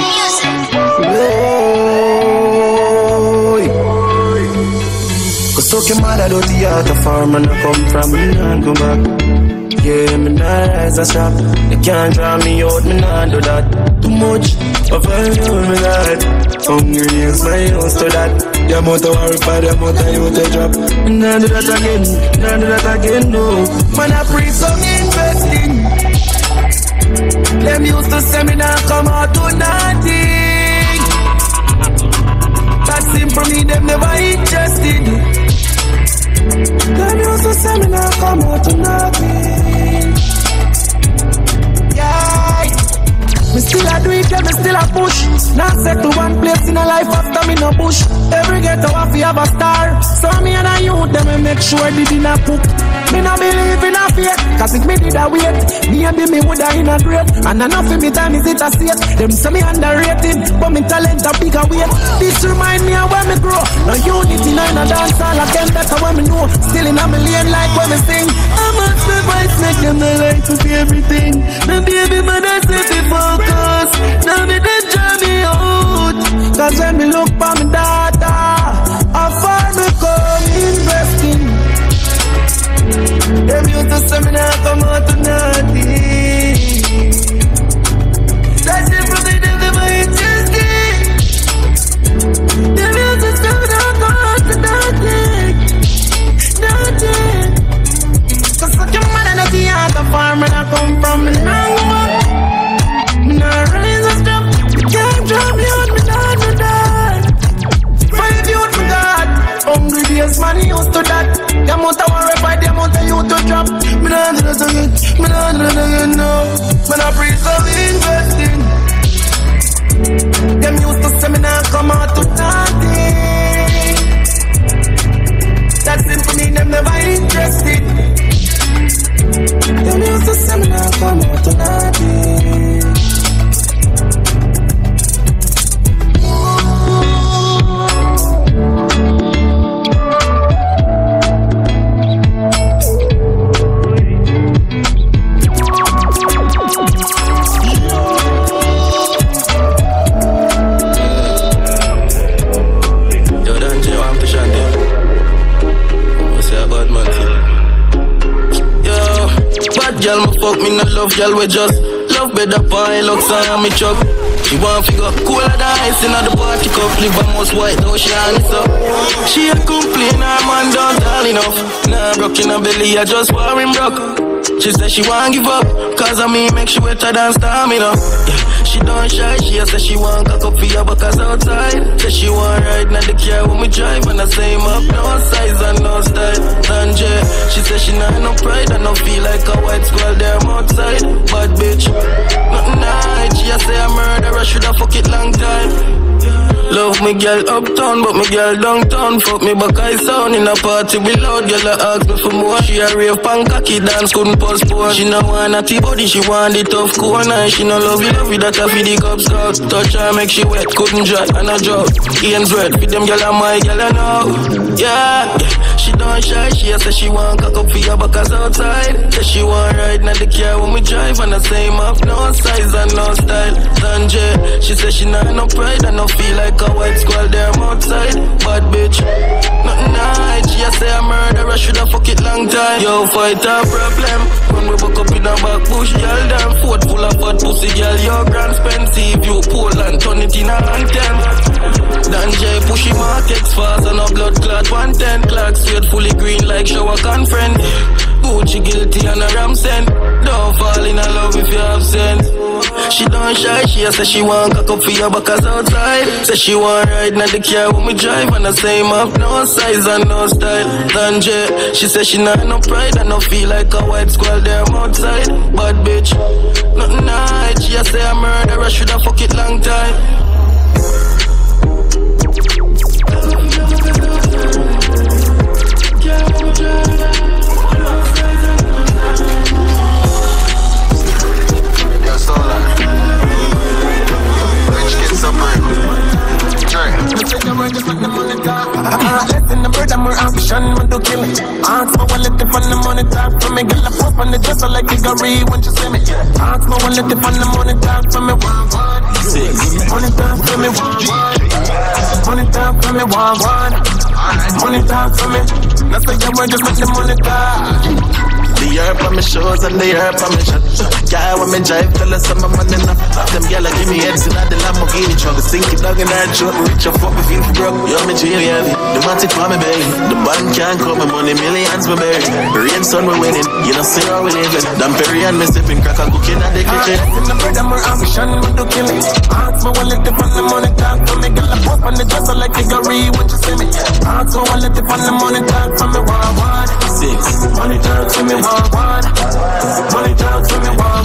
music. Cause talking mad about the art of farm and I come from me and go back. Yeah, me not rise a shop. They can't draw me out, me not do that. Too much of a little me that. Hungry is my house to that. The amount of horrified, the amount of you to drop. Me not do that again, not do that again, no. Man, I pray some investing. Them used to say me not come out to nothing. That seemed for me, them never interested. Them used to say me not come out to nothing. Yeah, me still a do it, yeah, me still a push. Not set to one place in a life after me no push. Every ghetto have you have a star. So me and a youth, them me make sure they did not cook. Me no believe in a fate, cause if me did a wait, me and me woulda in a grave. And enough of me time is it a state. Them say me underrated, but me talent a bigger weight. This remind me of where me grow. No unity, no in a dance all of them, that's how me know. Still in a million like when me sing. I must be wise, make them the light to see everything. My baby mother said be focused. Now me they draw me out. Cause when me look for me daughter, I find me come investing. Them used to say me not come out to nothing. That's it for me, them never interested. Them used to say me not come out to nothing. Nothing. Cause such a man and the heart of farm and I come from an angle. Me not raise a strap, can't drop me out, me not do that. Five youth for God, hungry days man used to that. Them out of worry by them out of you to drop. Me not do that again, me not do that again now. Me not free so investing. Them used to say me not come out to nothing. That seems to me them never interested. Them used to say me not come out to nothing. Y'all my fuck, me not love y'all, we just love better pie, looks on me chop. She want figure cooler than ice in the party cup. Live almost white though she on it up. She a complain, her man don't tall enough. Nah, broke in her belly, I just war him broke. She said she won't give up, cause of me make she wetter than stamina. Yeah, she don't shy, she a say she want cock up for your backers outside. Say she want ride, not the care when we drive. And I say him up, no size and no style. She said she not no pride and no feel like a white squirrel there I'm outside. Bad bitch, nothing night. She a say a murderer, shoulda fuck it long time. Love me girl uptown, but me girl downtown. Fuck me back I sound in a party we loud. Girl I ask me for more. She a rave punk cocky dance, couldn't postpone. She no want a T-body, she want the tough corner. She no love it that I feed the cups out. Touch her, make she wet, couldn't dry, and I drop Ian's red, with them girl and my girl I know. Yeah, she don't shy, she a say she want cock up for your back as outside. Say she want ride, not the care when we drive. And the same up, no size and no style. Sanjay, she say she not no pride. And no feel like a white squirrel, there I'm outside. Bad bitch, nothing hide. She a say a murderer, should have fuck it long time. Yo, fight a problem. When we buck up in a back bush, y'all damn foot full of fat pussy, y'all your grand expensive. You Poland, turn it in a anthem. Sanjay, push him out, text fast. And a blood clot, 110 clock. Straight fully green like shower conference. Gucci guilty and a ram sent. Don't fall in love if you have sense. She don't shy, she a say she want cock up for your back as outside. Say she want ride, not the care when we drive. And the same up, no size and no style. Sanjay, she say she not no pride. And no feel like a white squirrel, there I'm outside. Bad bitch, nothing hide. She a say a murderer, should have fuck it long time. Less than the bird, I'm more ambition, man, do kill me. Ask my wallet if I'm the money talk for me. Girl, I pop on the dresser like Hickory when she see me. Ask my wallet if I'm the money talk for me. Money talk for me, money talk for me, money talk for me. That's like your word, just make the money talk. The herb on my shoes and the herb on my shot. Yeah, when me drive, tell us I'm a man enough. Them gala give me heads in all the Lamborghini truck. Sink it down in her throat, rich or fuck me feel broke. Yo, me Jillian, the matic for me baby. The band can't come, my money millions me buried. Rain, sun, we winning, you know see how we living. Dampery and me sipping crack and cooking at the kitchen. I'm the bread and more ambition, me do killing. Ask me wallet if I'm the money talk for me. Gala pop on the dresser like Hickory when you see me. Ask me wallet if I'm the money talk for me. One, six, money talk for me. Money talk to me, one.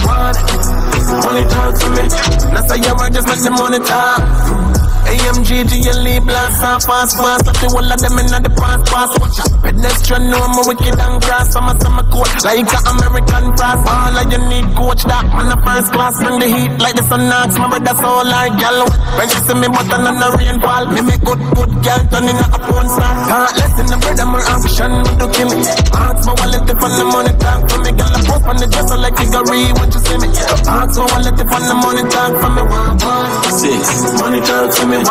Money talk to me. That's how you work, just make the money talk. AMG, GLE, blast off, fast. Like the whole of them in the pass. Watch out, pedestrian, no more wicked and grass. I'm a summer coach, like an American brass. All I you need, coach, that man a first class. Bring the heat like the sun knocks, my brother, that's all I gal. When you see me button on the rainfall, me make good gal, turn in a porn star. Heartless in the bread, I'm more ambition, me do kill me. Ask my wallet if I'm the money talk for me. Gal, I pop on the dresser like Hickory when you see me. Ask my wallet if I'm the money talk for me. Six, money talk to me. Money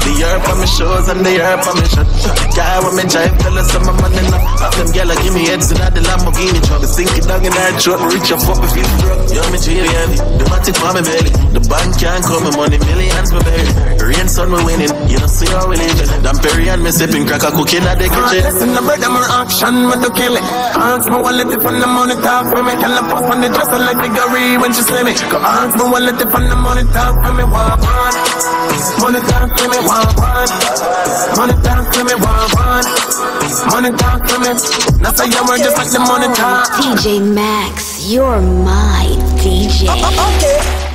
The herb on my shoes and the herb on my shot. Yeah, when me drive, tell us I'm a man enough. Them gala give me heads in all the Lamborghini truck. Sink it down in her throat, reach up, fuck me feel broke. Yo, me Jillian, the matic for me belly. The bank can't come, my money millions me buried. Rain, sun, we winning, you know see how we living. Dampery and me sipping crack a cooking at the kitchen. Listen, the bread and more action, me do kill it. Ask me wallet if I'm the money talk for me. Can I pop on the dresser like Hickory when she see me? Ask me wallet if I'm the money talk for me. Money talk for me, money talk to me, one. Money talk to me. That's how you work, just like the money talk. DJ Maxx, you're my DJ. Okay.